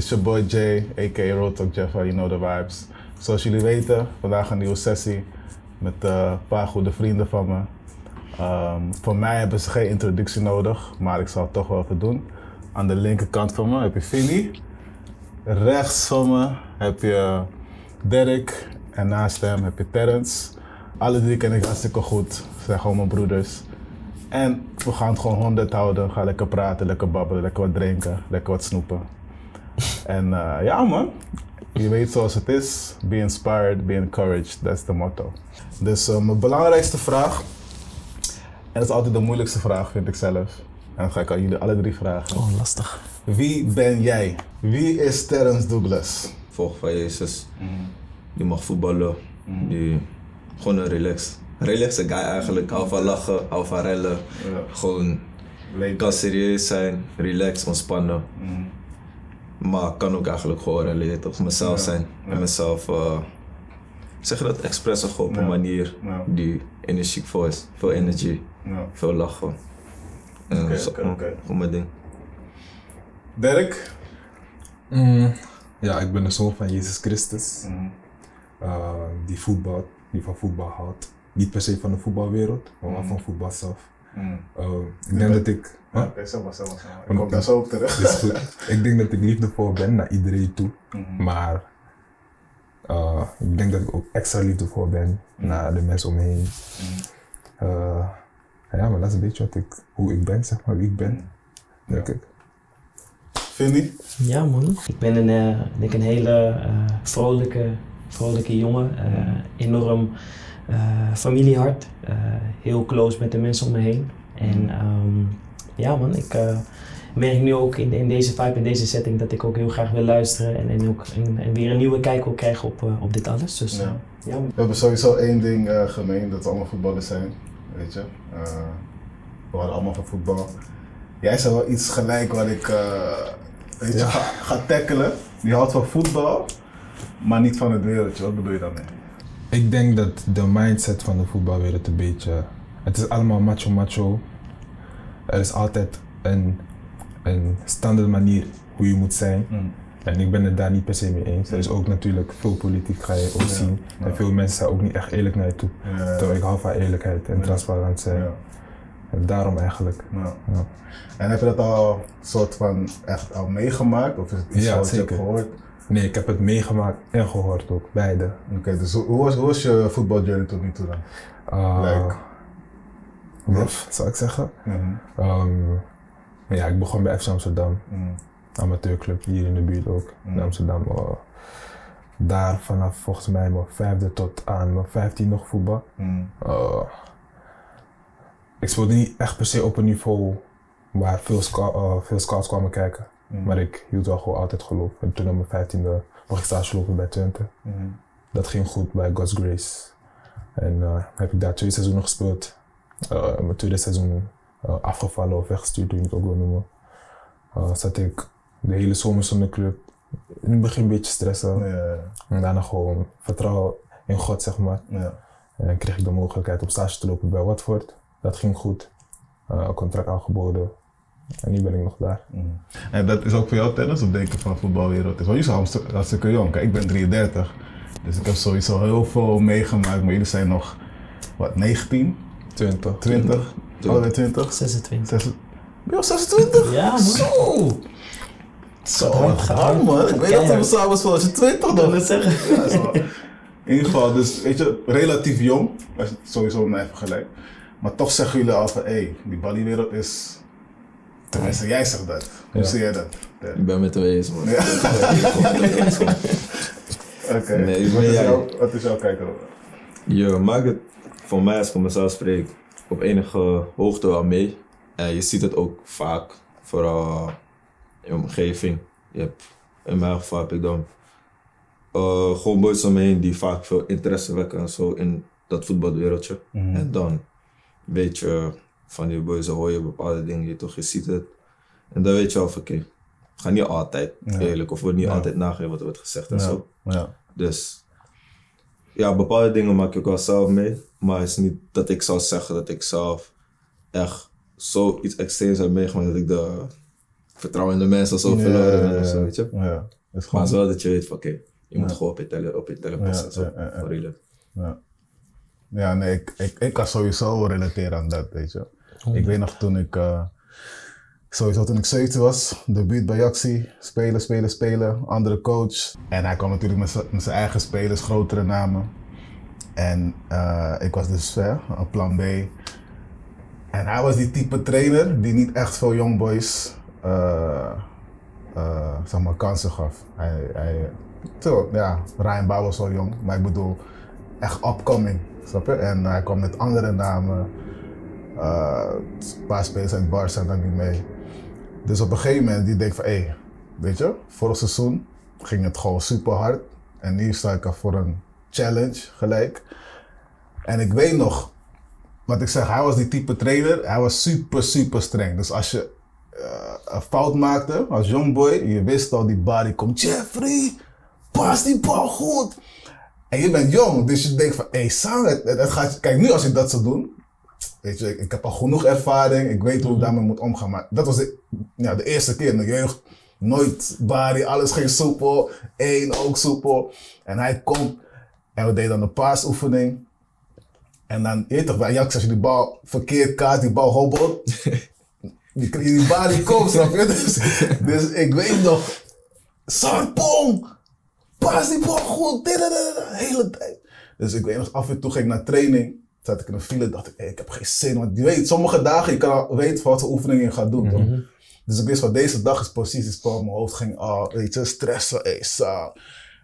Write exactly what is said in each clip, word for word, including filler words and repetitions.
It's your boy Jay, a k a. Real Talk Jeffa, you know the vibes. Zoals jullie weten, vandaag een nieuwe sessie met uh, een paar goede vrienden van me. Um, voor mij hebben ze geen introductie nodig, maar ik zal het toch wel even doen. Aan de linkerkant van me heb je Philly. Rechts van me heb je Derek en naast hem heb je Terrence. Alle drie ken ik hartstikke goed, ze zijn gewoon mijn broeders. En we gaan het gewoon honderd houden, gaan lekker praten, lekker babbelen, lekker wat drinken, lekker wat snoepen. En uh, ja man, je weet zoals het is, be inspired, be encouraged, that's the motto. Dus uh, mijn belangrijkste vraag, en dat is altijd de moeilijkste vraag vind ik zelf. En dan ga ik aan jullie alle drie vragen. Oh, lastig. Wie ben jij? Wie is Terrence Douglas? Volg van Jezus. Mm. Je mag voetballen. Mm. Je, gewoon een relax. Relaxe guy eigenlijk. Hou van lachen, hou van rellen. Ja. Gewoon. Lekker. Kan serieus zijn, relax, ontspannen. Mm. Maar kan ook eigenlijk gewoon rellen, toch? Mezelf ja. zijn. Ja. En mezelf. Uh, zeg je dat? Expressen gewoon op ja. een manier ja. die energiek voor is. Veel energie, ja. veel lachen. Oké, okay, oké. Okay, okay. Goed mijn ding. Derek? Mm, ja, ik ben een zoon van Jezus Christus. Mm. Uh, die voetbal, die van voetbal houdt. Niet per se van de voetbalwereld, maar mm. van voetbal zelf. Mm. Uh, ik denk ja, dat ik... Ja, huh? Oké, zo maar, zo maar. Ik kom daar zo op terug. Is goed. Ik denk dat ik liefdevol ben naar iedereen toe. Mm. Maar uh, ik denk dat ik ook extra liefdevol ben mm. naar de mensen om me heen. Mm. Uh, ja, maar dat is een beetje wat ik, hoe ik ben, zeg maar, wie ik ben. Denk ja. ik. Vinnie? Ja man, ik ben een, uh, denk een hele uh, vrolijke, vrolijke jongen. Uh, enorm uh, familiehart. Uh, heel close met de mensen om me heen. En um, ja man, ik uh, merk nu ook in, in deze vibe, in deze setting, dat ik ook heel graag wil luisteren. En, en, ook, en, en weer een nieuwe kijk wil krijgen op, uh, op dit alles. Dus, ja. Ja, we hebben sowieso één ding uh, gemeen, dat we allemaal voetballers zijn. Weet je, uh, we hadden allemaal van voetbal. Jij zei wel iets gelijk waar ik uh, weet je, ja. ga, ga tackelen. Die houdt van voetbal, maar niet van het wereldje. Wat bedoel je daarmee? Ik denk dat de mindset van de voetbalwereld een beetje... Het is allemaal macho macho. Er is altijd een, een standaard manier hoe je moet zijn. Mm. En ik ben het daar niet per se mee eens. Er is ook natuurlijk veel politiek ga je ook ja, zien. Ja. En veel mensen zijn ook niet echt eerlijk naar je toe. Ja, ja. Terwijl ik hou van eerlijkheid en ja. transparant zijn. Ja. En daarom eigenlijk. Ja. Ja. En heb je dat al soort van echt al meegemaakt? Of is het iets ja, wat je hebt gehoord? Nee, ik heb het meegemaakt en gehoord ook, beide. Oké, okay, dus hoe was, hoe was je voetbaljourney tot nu toe dan? Uh, like. Rough, zou ik zeggen. Mm-hmm. um, ja, ik begon bij F C Amsterdam. Mm. Amateurclub hier in de buurt ook, mm. in Amsterdam. Uh, daar vanaf volgens mij mijn vijfde tot aan mijn vijftien nog voetbal. Mm. Uh, ik speelde niet echt per se op een niveau waar veel, sco- uh, veel scouts kwamen kijken. Mm. Maar ik hield wel gewoon altijd geloof. En toen op mijn vijftiende mocht ik stage lopen bij Twente. Mm. Dat ging goed bij God's Grace. En uh, heb ik daar twee seizoenen gespeeld. Uh, mijn tweede seizoen uh, afgevallen of weggestuurd, hoe je het ook wil noemen. Uh, zat ik de hele zomer zonder club. In het begin een beetje stressen. Ja. En daarna gewoon vertrouwen in God, zeg maar. Ja. En dan kreeg ik de mogelijkheid om stage te lopen bij Watford. Dat ging goed. Uh, contract aangeboden. En nu ben ik nog daar. Mm. En dat is ook voor jou tennis of denk je van voetbalwereld? Want jullie zijn hartstikke jong. Kijk, ik ben drieëndertig. Dus ik heb sowieso heel veel meegemaakt. Maar jullie zijn nog, wat, negentien? twintig. twintig? Allebei twintig? zesentwintig. Yo, zesentwintig? Ja, man. Zo! Zo hard gedaan, man. Ik weet dat we samen zijn als je twintig dan wil zeggen. Ja, zo. In ieder geval, dus weet je, relatief jong. Als je het sowieso met mij vergelijkt. Maar toch zeggen jullie al van, hé, hey, die baliewereld is... Tenminste, jij zegt dat. Hoe ja. zie jij dat? Ja. Ik ben met de eens, man. Ja. Oké, okay. nee, wat, jij... wat is jouw kijker op? Yo, maak het voor mij, als ik voor mezelf spreek, op enige hoogte wel mee. En je ziet het ook vaak, vooral in je omgeving. Je hebt, in mijn geval heb ik dan uh, gewoon boys om me heen die vaak veel interesse wekken en zo in dat voetbalwereldje. Mm. En dan weet je van die boys, hoor je bepaalde dingen, je, toch, je ziet het. En dan weet je al van oké, ga niet altijd ja. eerlijk of wordt niet ja. altijd nagegeven wat er wordt gezegd en ja. zo. Ja. Dus ja, bepaalde dingen maak ik wel zelf mee. Maar het is niet dat ik zou zeggen dat ik zelf echt zoiets extreems heb meegemaakt dat ik de vertrouwen in de mensen of zo yeah, verloren yeah, of zo, weet je. Yeah. Maar het is gewoon... wel dat je weet van oké, okay, je yeah. moet gewoon op je tellen, op je tellen passen, yeah, yeah, yeah, yeah. Ja. Ja, nee, ik, ik, ik kan sowieso relateren aan dat, weet je. Oh, ik weet nog toen ik, uh, sowieso toen ik zeventien was, debuut bij Ajaxie, spelen, spelen, spelen, andere coach. En hij kwam natuurlijk met zijn eigen spelers, grotere namen. En uh, ik was dus ver, uh, plan B. En hij was die type trainer die niet echt veel jongboys uh, uh, zeg maar kansen gaf. Hij, hij, to, ja, Ryan Bauer was al jong, maar ik bedoel echt upcoming, snap je? En hij kwam met andere namen, uh, een paar spelers uit Barça en dan niet mee. Dus op een gegeven moment die denk van, hé, hey, weet je, vorig seizoen ging het gewoon super hard en nu sta ik er voor een challenge gelijk. En ik weet nog, wat ik zeg, hij was die type trainer, hij was super, super streng. Dus als je uh, een fout maakte als jongboy, je wist al die body komt, Jeffrey, pas die bal goed. En je bent jong, dus je denkt van, hé, hey, Sam, het, het gaat, kijk, nu als ik dat zou doen, weet je, ik, ik heb al genoeg ervaring, ik weet hoe ik daarmee moet omgaan. Maar dat was de, ja, de eerste keer in de jeugd, nooit bari, alles ging soepel, één ook soepel. En hij komt, en we deden dan een paasoefening. En dan, je weet toch, bij Ajax, als je die bal verkeerd kaart, die bal hobbelt, die, die bari komt, snap je? Dus, dus ik weet nog, Sarpong! Pas die bal goed, de hele tijd. Dus ik weet nog, af en toe ging ik naar training. Zat ik in een file, dacht ik, hey, ik heb geen zin. Want je weet, sommige dagen, je kan al weten wat voor oefeningen je gaat doen. Mm-hmm. Toch? Dus ik wist van deze dag is precies die spel. Mijn hoofd ging al, oh, weet je, stressen, hey, saal.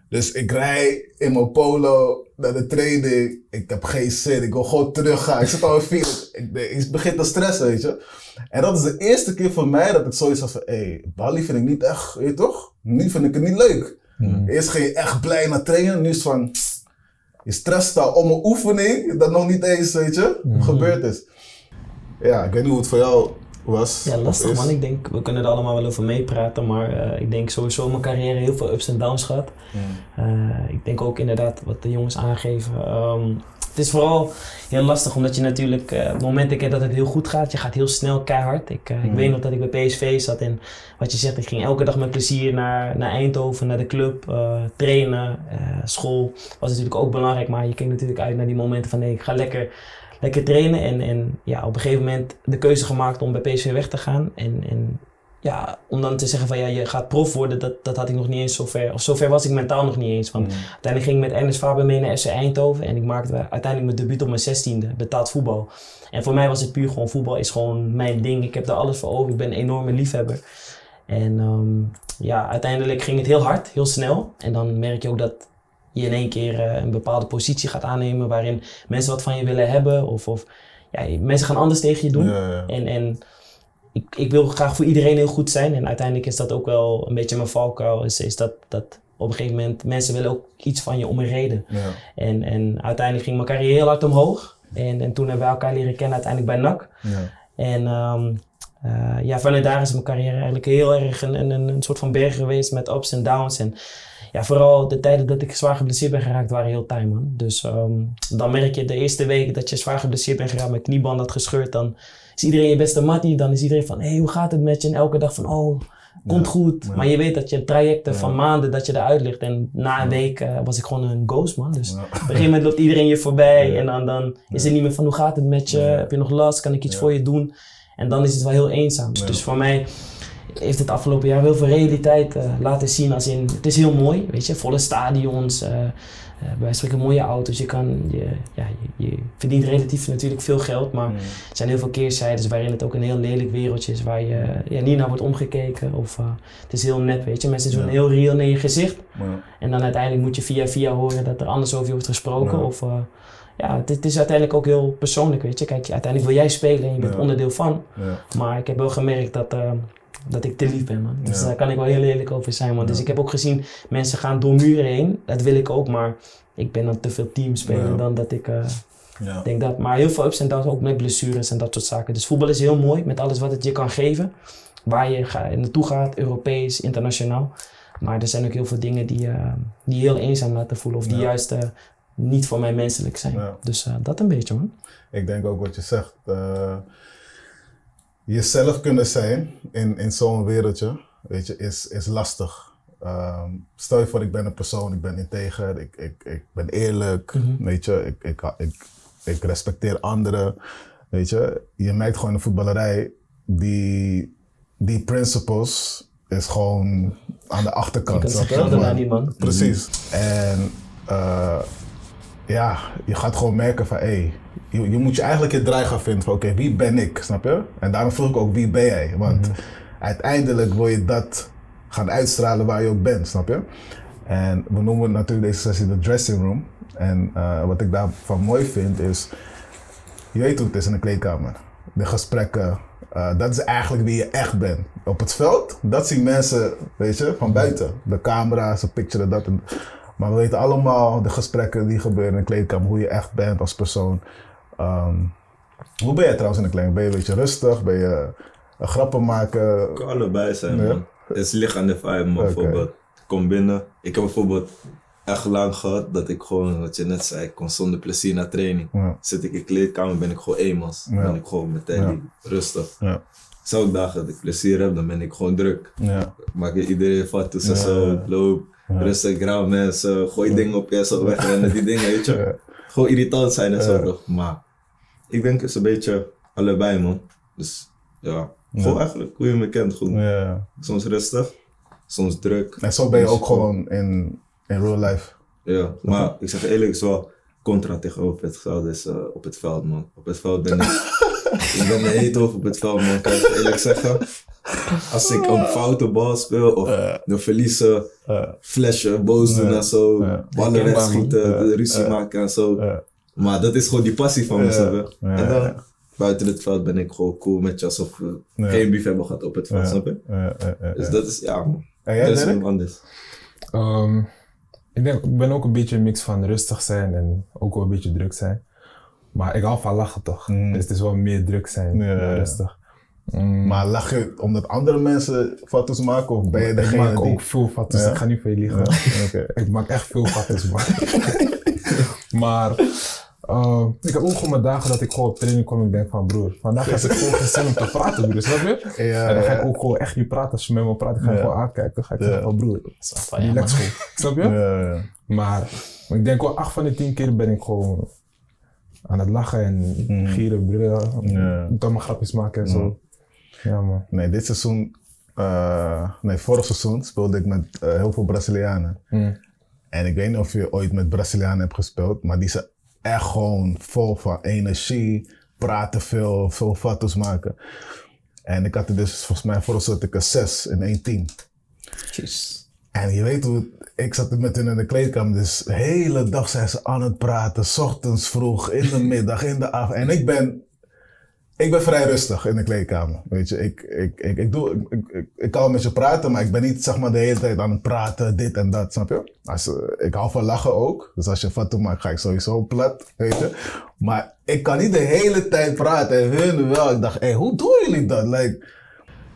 Dus ik rij in mijn polo naar de training. Ik heb geen zin, ik wil gewoon teruggaan. Ik zit al in file, ik, ik begin te stressen, weet je. En dat is de eerste keer voor mij dat ik zoiets had van, hé, hey, Bali vind ik niet echt, weet je toch? Nu vind ik het niet leuk. Hmm. Eerst ging je echt blij naar trainen, nu is het van, pss, je stresst al om een oefening dat nog niet eens, weet je, hmm. gebeurd is. Ja, ik weet niet hoe het voor jou was. Ja, lastig man. Ik denk, we kunnen er allemaal wel over meepraten, maar uh, ik denk sowieso mijn carrière heel veel ups en downs gehad. Hmm. Uh, ik denk ook inderdaad wat de jongens aangeven. Um, Het is vooral heel lastig, omdat je natuurlijk, uh, op het moment dat het heel goed gaat, je gaat heel snel keihard. Ik, uh, mm. ik weet nog dat ik bij P S V zat en wat je zegt, ik ging elke dag met plezier naar, naar Eindhoven, naar de club, uh, trainen, uh, school. Was natuurlijk ook belangrijk, maar je keek natuurlijk uit naar die momenten van nee, ik ga lekker, lekker trainen. En, en ja, op een gegeven moment de keuze gemaakt om bij P S V weg te gaan. En, en ja, om dan te zeggen van ja, je gaat prof worden, dat, dat had ik nog niet eens zover. Of zover was ik mentaal nog niet eens. Want mm. uiteindelijk ging ik met Ernest Faber mee naar F C Eindhoven. En ik maakte uiteindelijk mijn debuut op mijn zestiende, betaald voetbal. En voor mij was het puur gewoon voetbal is gewoon mijn ding. Ik heb daar alles voor over. Ik ben een enorme liefhebber. En um, ja, uiteindelijk ging het heel hard, heel snel. En dan merk je ook dat je in één keer uh, een bepaalde positie gaat aannemen waarin mensen wat van je willen hebben. Of, of ja, mensen gaan anders tegen je doen. Ja, ja. En, en, Ik, ik wil graag voor iedereen heel goed zijn en uiteindelijk is dat ook wel een beetje mijn valkuil. Is, is dat, dat op een gegeven moment mensen willen ook iets van je om een reden. Ja. En, en uiteindelijk ging mijn carrière heel hard omhoog. En, en toen hebben we elkaar leren kennen uiteindelijk bij N A C. Ja. En um, uh, ja, vanuit daar is mijn carrière eigenlijk heel erg een, een, een soort van berg geweest met ups en downs. En ja, vooral de tijden dat ik zwaar geblesseerd ben geraakt waren heel time, man. Dus um, dan merk je de eerste week dat je zwaar geblesseerd bent geraakt, mijn knieband had gescheurd, dan is iedereen je beste mattie, dan is iedereen van, hé, hey, hoe gaat het met je? En elke dag van, oh, komt ja, goed. Ja. Maar je weet dat je trajecten ja. van maanden dat je eruit ligt. En na een week uh, was ik gewoon een ghost, man. Dus ja. op een gegeven moment loopt iedereen je voorbij. Ja. En dan, dan ja. is het niet meer van, hoe gaat het met je? Ja. Heb je nog last? Kan ik iets ja. voor je doen? En dan is het wel heel eenzaam. Ja. Dus voor mij heeft het afgelopen jaar heel veel realiteit uh, laten zien. Als in, het is heel mooi, weet je, volle stadions. Uh, Uh, bij spreken mooie auto's, je, kan, je, ja, je, je verdient relatief natuurlijk veel geld, maar mm. er zijn heel veel keerzijdes waarin het ook een heel lelijk wereldje is waar je ja, niet naar wordt omgekeken of uh, het is heel net, weet je, mensen doen ja. heel reëel in je gezicht ja. en dan uiteindelijk moet je via via horen dat er anders over je wordt gesproken ja. of uh, ja, het, het is uiteindelijk ook heel persoonlijk, weet je, kijk, uiteindelijk wil jij spelen en je bent ja. onderdeel van, ja. maar ik heb wel gemerkt dat uh, dat ik te lief ben, man. Dus ja. daar kan ik wel heel eerlijk over zijn, man. Ja. Dus ik heb ook gezien, mensen gaan door muren heen. Dat wil ik ook, maar ik ben dan te veel teamspeler ja. dan dat ik uh, ja. denk dat. Maar heel veel ups en downs, ook met blessures en dat soort zaken. Dus voetbal is heel mooi, met alles wat het je kan geven. Waar je ga, naartoe gaat, Europees, internationaal. Maar er zijn ook heel veel dingen die, uh, die heel eenzaam laten voelen. Of die ja. juist uh, niet voor mij menselijk zijn. Ja. Dus uh, dat een beetje, man. Ik denk ook wat je zegt. Uh... jezelf kunnen zijn in, in zo'n wereldje, weet je, is, is lastig. Um, stel je voor, ik ben een persoon, ik ben integer, ik, ik, ik ben eerlijk, mm-hmm. weet je, ik, ik, ik, ik respecteer anderen, weet je. Je merkt gewoon in de voetballerij, die, die principles is gewoon aan de achterkant. Je kan zelden aan die man. Precies. Mm-hmm. En uh, ja, je gaat gewoon merken van, hé, hey, je, je moet je eigenlijk je draai gaan vinden van, oké, okay, wie ben ik, snap je? En daarom vroeg ik ook, wie ben jij? Want mm-hmm. uiteindelijk wil je dat gaan uitstralen waar je ook bent, snap je? En we noemen natuurlijk deze sessie de dressing room. En uh, wat ik daarvan mooi vind is, je weet hoe het is in de kleedkamer. De gesprekken, uh, dat is eigenlijk wie je echt bent. Op het veld, dat zien mensen, weet je, van buiten. De camera, ze picturen dat en... Maar we weten allemaal de gesprekken die gebeuren in de kleedkamer, hoe je echt bent als persoon. Um, hoe ben je trouwens in de kleedkamer? Ben je een beetje rustig? Ben je uh, grappen maken? Kan allebei zijn, nee? Man. Het ligt aan de vibe, maar okay. Bijvoorbeeld, kom binnen. Ik heb bijvoorbeeld echt lang gehad dat ik gewoon, wat je net zei, ik kon zonder plezier naar training. Ja. Zit ik in de kleedkamer, ben ik gewoon emos. Ja. Ben ik gewoon meteen ja. rustig. Ja. Zo dagen dat ik plezier heb, dan ben ik gewoon druk. Ja. Maak je iedereen vat tussen ja. zo, loop. Ja. Rustig, grauw mensen, gooi ja. dingen op je, zo wegrennen, die dingen, weet je. Ja. Gewoon irritant zijn en ja. zo, toch? Maar ik denk het is een beetje allebei, man. Dus ja, gewoon ja. eigenlijk hoe je me kent, goed. Ja. Soms rustig, soms druk. En zo ben je ook gewoon in, in real life. Ja, maar ja. ik zeg eerlijk, het is wel contra tegenover het veld, is uh, op het veld, man. Op het veld ben ik. Ik ben me heet over op het veld, man. Kan ik eerlijk zeggen. Als ik een foute bal speel of uh, de verliezen, uh, flashen, boos uh, doen en zo, uh, ballen wegschieten, uh, uh, ruzie uh, maken en zo. Uh, maar dat is gewoon die passie van uh, mezelf. Uh, en dan uh, buiten het veld ben ik gewoon cool met je alsof we uh, geen beef hebben gehad op het veld, uh, snap je? Uh, uh, uh, uh, dus dat is, ja man, uh, yeah, dat is heel anders. Um, ik, denk, ik ben ook een beetje een mix van rustig zijn en ook wel een beetje druk zijn. Maar ik hou van lachen toch, mm. dus het is wel meer druk zijn, ja, ja. rustig. Mm. Maar lach je omdat andere mensen foto's maken of ben je degene die... Ik maak die... ook veel foto's, ja? Ik ga niet voor je liegen. Ja. Okay. Ik maak echt veel foto's, man. Maar uh, ik heb ook gewoon mijn dagen dat ik gewoon op training kom en denk van broer, vandaag is het gewoon gezin om te praten, broer, snap je? Ja, en dan ga ik ook gewoon echt niet praten. Als je met me praat, ik ga je ja. gewoon aankijken. Dan ga ik ja. zeggen van broer, relax gewoon, snap je? Ja, ja. Maar ik denk wel acht van de tien keer ben ik gewoon... aan het lachen en mm. gieren, brillen, yeah. domme grapjes maken en zo. Mm. Ja, man. Nee, dit seizoen, uh, nee, vorig seizoen speelde ik met uh, heel veel Brazilianen. Mm. En ik weet niet of je ooit met Brazilianen hebt gespeeld, maar die zijn echt gewoon vol van energie, praten veel, veel foto's maken. En ik had er dus volgens mij vorig seizoen een zes in één team. Jeez. En je weet hoe, ik zat met hun in de kleedkamer, dus de hele dag zijn ze aan het praten. 's Ochtends vroeg, in de middag, in de avond. En ik ben, ik ben vrij rustig in de kleedkamer, weet je. Ik, ik, ik, ik, doe, ik, ik, ik, ik kan met je praten, maar ik ben niet zeg maar de hele tijd aan het praten, dit en dat, snap je? Als, ik hou van lachen ook, dus als je foto maakt ga ik sowieso plat, weet je. Maar ik kan niet de hele tijd praten en hun wel. Ik dacht, hé, hey, hoe doen jullie dat? Like,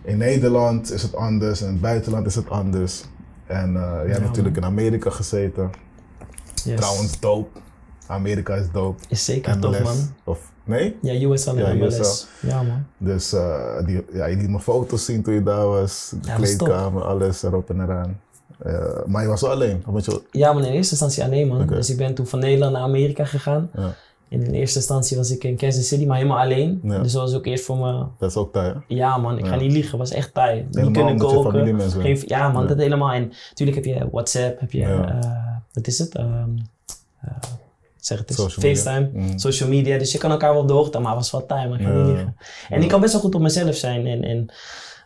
in Nederland is het anders, in het buitenland is het anders. En uh, jij ja, hebt natuurlijk man. in Amerika gezeten. Yes. Trouwens, dope. Amerika is dope. Is zeker dope, man. Of, nee? Ja, U S L en ja, M L S. Ja, man. Dus uh, die, ja, je liet mijn foto's zien toen je daar was. De ja, kleedkamer, alles erop en eraan. Uh, maar je was wel alleen? Of je... Ja, maar in eerste instantie alleen, man. Okay. Dus ik ben toen van Nederland naar Amerika gegaan. Ja. En in eerste instantie was ik in Kansas City, maar helemaal alleen. Ja. Dus dat was ook eerst voor me... Dat is ook taai, hè? Ja man, ik ja. ga niet liegen. Het was echt taai. Niet kunnen koken. Geen... Ja man, ja. dat helemaal. En natuurlijk heb je WhatsApp, heb je... Ja. Uh, wat is het? Um, uh, zeg het eens. FaceTime, mm. social media. Dus je kan elkaar wel op de hoogte, maar het was wel taai, maar ik ga ja. niet liegen. En ja. ik kan best wel goed op mezelf zijn. En, en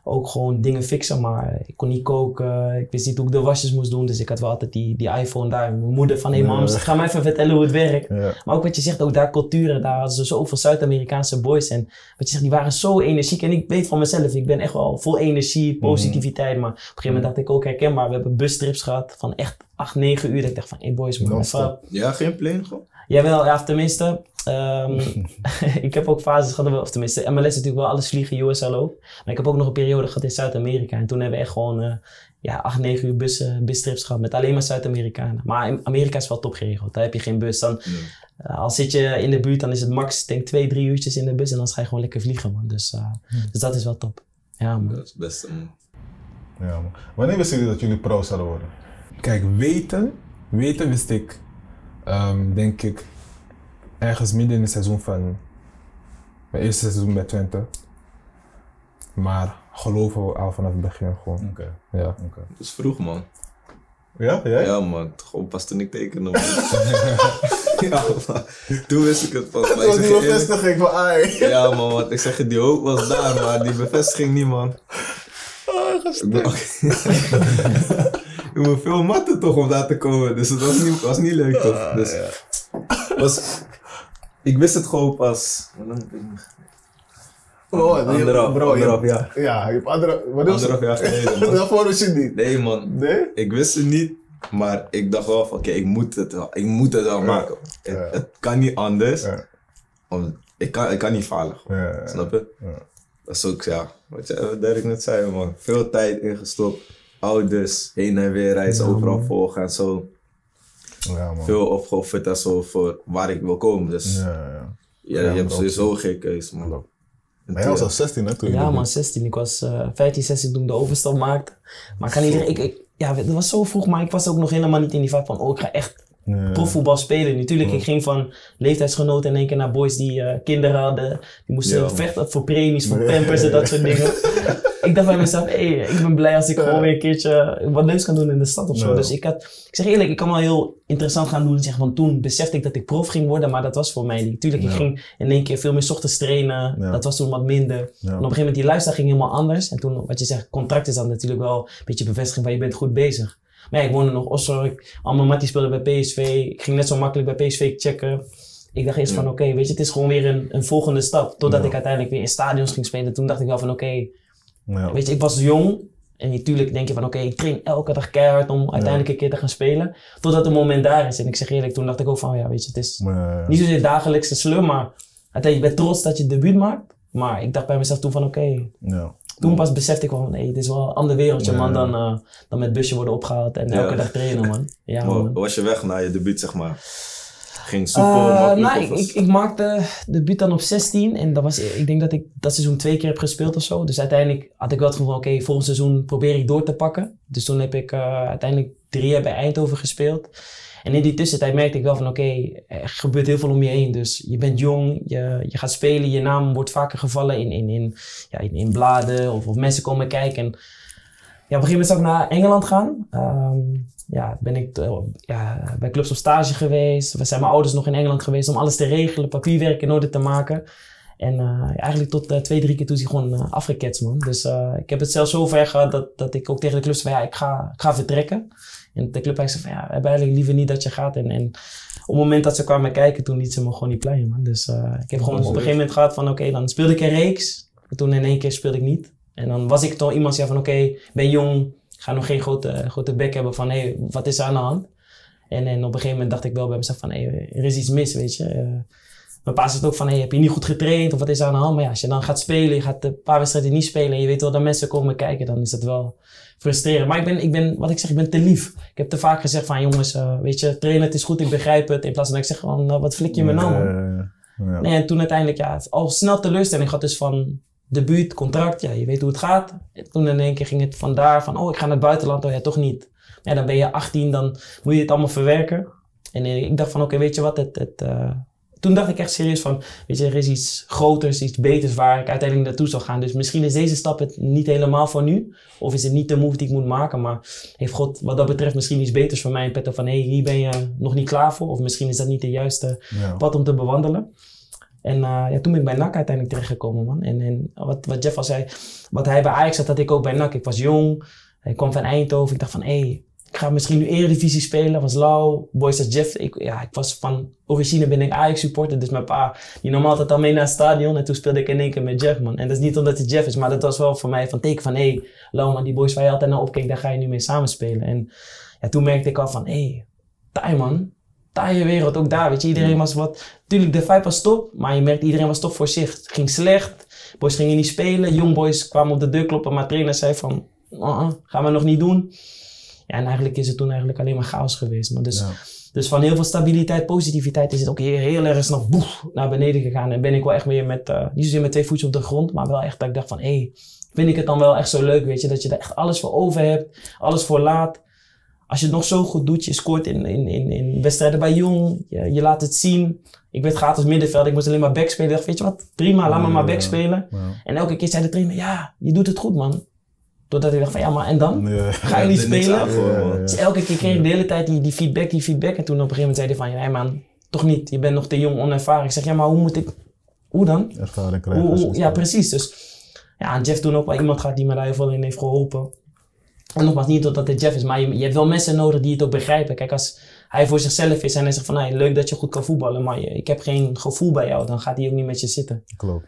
ook gewoon dingen fixen, maar ik kon niet koken, ik wist niet hoe ik de wasjes moest doen, dus ik had wel altijd die, die iPhone daar. Mijn moeder van, hé hey, mam, ga mij even vertellen hoe het werkt. Ja. Maar ook wat je zegt, ook daar culturen, daar hadden ze zoveel Zuid-Amerikaanse boys en wat je zegt, die waren zo energiek en ik weet van mezelf, ik ben echt wel vol energie, positiviteit, maar op een gegeven moment dacht ik ook herkenbaar, we hebben bustrips gehad van echt acht, negen uur, dat ik dacht van, hé hey boys, man, even... Ja, geen plane gewoon. Jawel, ja, tenminste, Um, ik heb ook fases gehad, of tenminste, M L S is natuurlijk wel alles vliegen, U S L ook. Maar ik heb ook nog een periode gehad in Zuid-Amerika. En toen hebben we echt gewoon uh, ja, acht, negen uur bus, uh, bustrips gehad met alleen maar Zuid-Amerikanen. Maar Amerika is wel top geregeld, daar heb je geen bus. Dan, uh, als zit je in de buurt, dan is het max denk twee, drie uurtjes in de bus en dan ga je gewoon lekker vliegen, man. Dus, uh, hmm. dus dat is wel top. Ja, man. Dat is het beste, man. Ja, man. Wanneer wisten jullie dat jullie pro zouden worden? Kijk, weten, weten wist ik, um, denk ik, ergens midden in het seizoen van mijn eerste seizoen bij Twente. Maar geloven we al vanaf het begin gewoon. Oké. Okay. Ja. Okay. Dat is vroeg, man. Ja? Jij? Ja, man. Gewoon pas toen ik tekende, man. Ja, man. Toen wist ik het pas. Dat was die bevestiging van ai. Ja, man. Want ik zeg je, die hoop was daar, maar die bevestiging niet, man. Ah, gestreed. Okay. Je moet veel matten toch om daar te komen, dus dat was niet, was niet leuk toch? Ah, dus, ja. was, ik wist het gewoon pas. Oh, anderhalf, bro, anderhalf je, jaar. Ja, je hebt andere, wat anderhalf jaar geleden. Daarvoor wist je het niet. Nee, man. Nee? Ik wist het niet, maar ik dacht wel van oké, okay, ik moet het wel, ik moet het wel ja. maken. Ja. Het, het kan niet anders. Ja. Om, ik, kan, ik kan niet falen. Ja. Snap je? Ja. Dat is ook, ja, wat je Derek net zei, man. Veel tijd ingestopt. Ouders, heen en weer reizen, ja, overal man. Volgen en zo. Ja, man. Veel opgeofferd en zo voor waar ik wil komen. Dus ja, ja. Ja, ja, je hebt sowieso geen keuze, man. Ja. Maar jij was al zestien, hè? Toen ja, man, zestien. Ik was uh, vijftien, zestien toen ik de overstap maakte. Maar ik ga niet ik, ik, ja, het was zo vroeg, maar ik was ook nog helemaal niet in die vibe van, oh, ik ga echt ja. profvoetbal spelen. Natuurlijk, ja. ik ging van leeftijdsgenoten in één keer naar boys die uh, kinderen hadden. Die moesten ja, vechten voor premies, voor pampers en dat soort dingen. Ik dacht bij mezelf, hey, ik ben blij als ik gewoon weer een keertje wat leuks kan doen in de stad of zo. Nee. Dus ik had, ik zeg eerlijk, ik kan wel heel interessant gaan doen. Zeg, want toen besefte ik dat ik prof ging worden, maar dat was voor mij niet. Tuurlijk, nee. ik ging in één keer veel meer 's ochtends trainen. Nee. Dat was toen wat minder. Nee. En op een gegeven moment, die lifestyle ging helemaal anders. En toen, wat je zegt, contract is dan natuurlijk wel een beetje bevestiging van je bent goed bezig. Maar ja, ik woonde nog Ossorg, allemaal matties speelden bij P S V. Ik ging net zo makkelijk bij P S V checken. Ik dacht eerst van, oké, okay, weet je, het is gewoon weer een, een volgende stap. Totdat nee. ik uiteindelijk weer in stadions ging spelen. Toen dacht ik wel van, oké. Okay, ja. Weet je, ik was jong en natuurlijk denk je van oké, okay, ik train elke dag keihard om uiteindelijk een keer te gaan spelen. Totdat het moment daar is. En ik zeg eerlijk, toen dacht ik ook van ja, weet je, het is ja, ja, ja. niet zozeer dagelijks te slum, maar uiteindelijk ben je trots dat je het debuut maakt. Maar ik dacht bij mezelf toen van oké, okay, ja. toen pas besefte ik wel van nee, het is wel een ander wereldje ja, ja. man dan, uh, dan met busje worden opgehaald en ja. elke dag trainen man. Ja, man. Was je weg naar je debuut zeg maar? Ging soepel, uh, nou, ik, ik, ik maakte debuut dan op zestien en dat was, ik denk dat ik dat seizoen twee keer heb gespeeld of zo. Dus uiteindelijk had ik wel het gevoel van oké, okay, volgend seizoen probeer ik door te pakken. Dus toen heb ik uh, uiteindelijk drie jaar bij Eindhoven gespeeld. En in die tussentijd merkte ik wel van oké, okay, er gebeurt heel veel om je heen. Dus je bent jong, je, je gaat spelen, je naam wordt vaker gevallen in, in, in, ja, in, in bladen of, of mensen komen kijken. En, ja, op een gegeven moment zou ik naar Engeland gaan. Um, ja, ben ik uh, ja, bij clubs op stage geweest. We zijn mijn ouders nog in Engeland geweest om alles te regelen, papierwerk in orde te maken. En uh, eigenlijk tot uh, twee, drie keer toen is hij gewoon uh, afgeketst, man. Dus uh, ik heb het zelfs zo ver gehad dat, dat ik ook tegen de club zei van ja, ik ga, ik ga vertrekken. En de club zei van ja, we hebben eigenlijk liever niet dat je gaat. En, en op het moment dat ze kwamen kijken, toen liet ze me gewoon niet pleien, man. Dus uh, ik heb gewoon op een gegeven moment gehad van oké, okay, dan speelde ik een reeks. En toen in één keer speelde ik niet. En dan was ik toch iemand die zei van oké, okay, ben jong, ga nog geen grote, grote bek hebben van hé, hey, wat is er aan de hand? En, en op een gegeven moment dacht ik wel bij mezelf van hé, hey, er is iets mis, weet je. Uh, mijn pa zegt ook van hé, hey, heb je niet goed getraind of wat is er aan de hand? Maar ja, als je dan gaat spelen, je gaat een paar wedstrijden niet spelen en je weet wel dat mensen komen kijken, dan is dat wel frustrerend. Maar ik ben, ik ben, wat ik zeg, ik ben te lief. Ik heb te vaak gezegd van jongens, uh, weet je, trainen het is goed, ik begrijp het. In plaats van dat ik zeg van uh, wat flik je me nou? Ja. Nee, en toen uiteindelijk, ja, al snel teleurstelling gehad dus van... Debuut, contract, ja, je weet hoe het gaat. En toen in één keer ging het vandaar van, oh, ik ga naar het buitenland, oh ja, toch niet. Ja, dan ben je achttien, dan moet je het allemaal verwerken. En ik dacht van, oké, okay, weet je wat, het, het, uh... toen dacht ik echt serieus van, weet je, er is iets groters, iets beters waar ik uiteindelijk naartoe zou gaan. Dus misschien is deze stap het niet helemaal voor nu, of is het niet de move die ik moet maken, maar heeft God wat dat betreft misschien iets beters voor mij in petto van, hé, hey, hier ben je nog niet klaar voor, of misschien is dat niet de juiste ja. pad om te bewandelen. En uh, ja, toen ben ik bij N A C uiteindelijk terechtgekomen, man. En, en wat, wat Jeff al zei, wat hij bij Ajax had, had ik ook bij N A C. Ik was jong, ik kwam van Eindhoven. Ik dacht van, hé, hey, ik ga misschien nu Eredivisie spelen. Was lauw, boys als Jeff. Ik, ja, ik was van origine ben ik Ajax supporter. Dus mijn pa, die normaal altijd al mee naar het stadion. En toen speelde ik in één keer met Jeff, man. En dat is niet omdat het Jeff is, maar dat was wel voor mij van teken van, hé, hey, lauw man, die boys waar je altijd naar opkeek, daar ga je nu mee samenspelen. En ja, toen merkte ik al van, hé, hey, taai man. taaie wereld, ook daar, weet je. Iedereen was wat... Tuurlijk, de vibe was top, maar je merkt, iedereen was top voor zich. Het ging slecht, boys gingen niet spelen, young boys kwamen op de deur kloppen, maar trainer zei van, uh-uh, gaan we nog niet doen. Ja, en eigenlijk is het toen eigenlijk alleen maar chaos geweest. Maar dus, ja. dus van heel veel stabiliteit, positiviteit is het ook heel, heel erg snel boef, naar beneden gegaan. En ben ik wel echt weer met, uh, niet zozeer met twee voetjes op de grond, maar wel echt dat ik dacht van, hé, hey, vind ik het dan wel echt zo leuk, weet je. Dat je er echt alles voor over hebt, alles voor laat. Als je het nog zo goed doet, je scoort in, in, in, in wedstrijden bij Jong, je, je laat het zien. Ik werd gehaald als middenveld, ik moest alleen maar back spelen. Ik dacht, weet je wat, prima, laat me maar back spelen. Ja, ja. En elke keer zei de trainer, ja, je doet het goed, man. Doordat ik dacht van, ja, maar en dan? Nee, ga je niet spelen? Af, ja, ja. Dus elke keer kreeg ik de hele tijd die, die feedback, die feedback. En toen op een gegeven moment zei hij van, nee man, toch niet. Je bent nog te jong, onervaren. Ik zeg, ja, maar hoe moet ik, hoe dan? Ervaring krijgen. Hoe, hoe, ja, precies. Dus ja, Jeff toen ook wel iemand gaat die me daar heel veel in heeft geholpen. En nogmaals, niet dat het Jeff is, maar je, je hebt wel mensen nodig die het ook begrijpen. Kijk, als hij voor zichzelf is en hij zegt van, hey, leuk dat je goed kan voetballen, maar ik heb geen gevoel bij jou, dan gaat hij ook niet met je zitten. Klopt.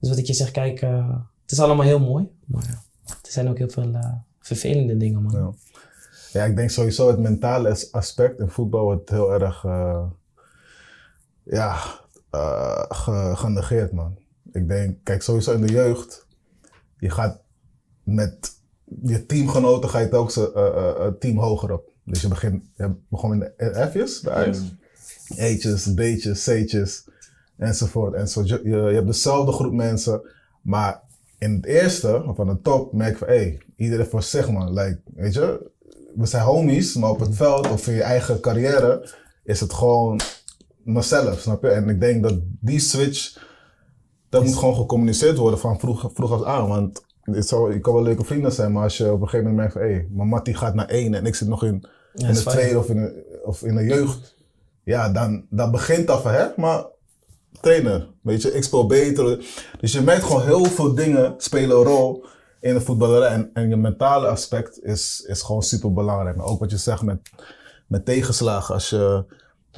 Dus wat ik je zeg, kijk, uh, het is allemaal heel mooi, maar ja, er zijn ook heel veel uh, vervelende dingen, man. Ja. Ja, ik denk sowieso het mentale aspect in voetbal wordt heel erg, uh, ja, uh, ge- genegeerd, man. Ik denk, kijk, sowieso in de jeugd, je gaat met... Je teamgenoten ga je het ook zo, uh, uh, team hoger op. Dus je begint, je begon in de F's, de A's, H's, B'tjes, C'tjes, enzovoort. En zo, je, je hebt dezelfde groep mensen, maar in het eerste, of aan de top, merk je van, hé, hey, iedereen voor zich, man. Like, weet je, we zijn homies, maar op het veld of in je eigen carrière is het gewoon mezelf, snap je? En ik denk dat die switch, dat moet gewoon gecommuniceerd worden van vroeg, vroeg af aan, want... Het zou, je kan wel leuke vrienden zijn, maar als je op een gegeven moment merkt van, hé, hey, mijn mattie gaat naar één en ik zit nog in, ja, in de fijn. Tweede of in de, of in de jeugd. Ja, dan dat begint dat van, hè, maar trainer, weet je, ik speel beter. Dus je merkt gewoon heel veel dingen spelen een rol in de voetballerij. En, en je mentale aspect is, is gewoon super belangrijk. Maar ook wat je zegt met, met tegenslagen, als je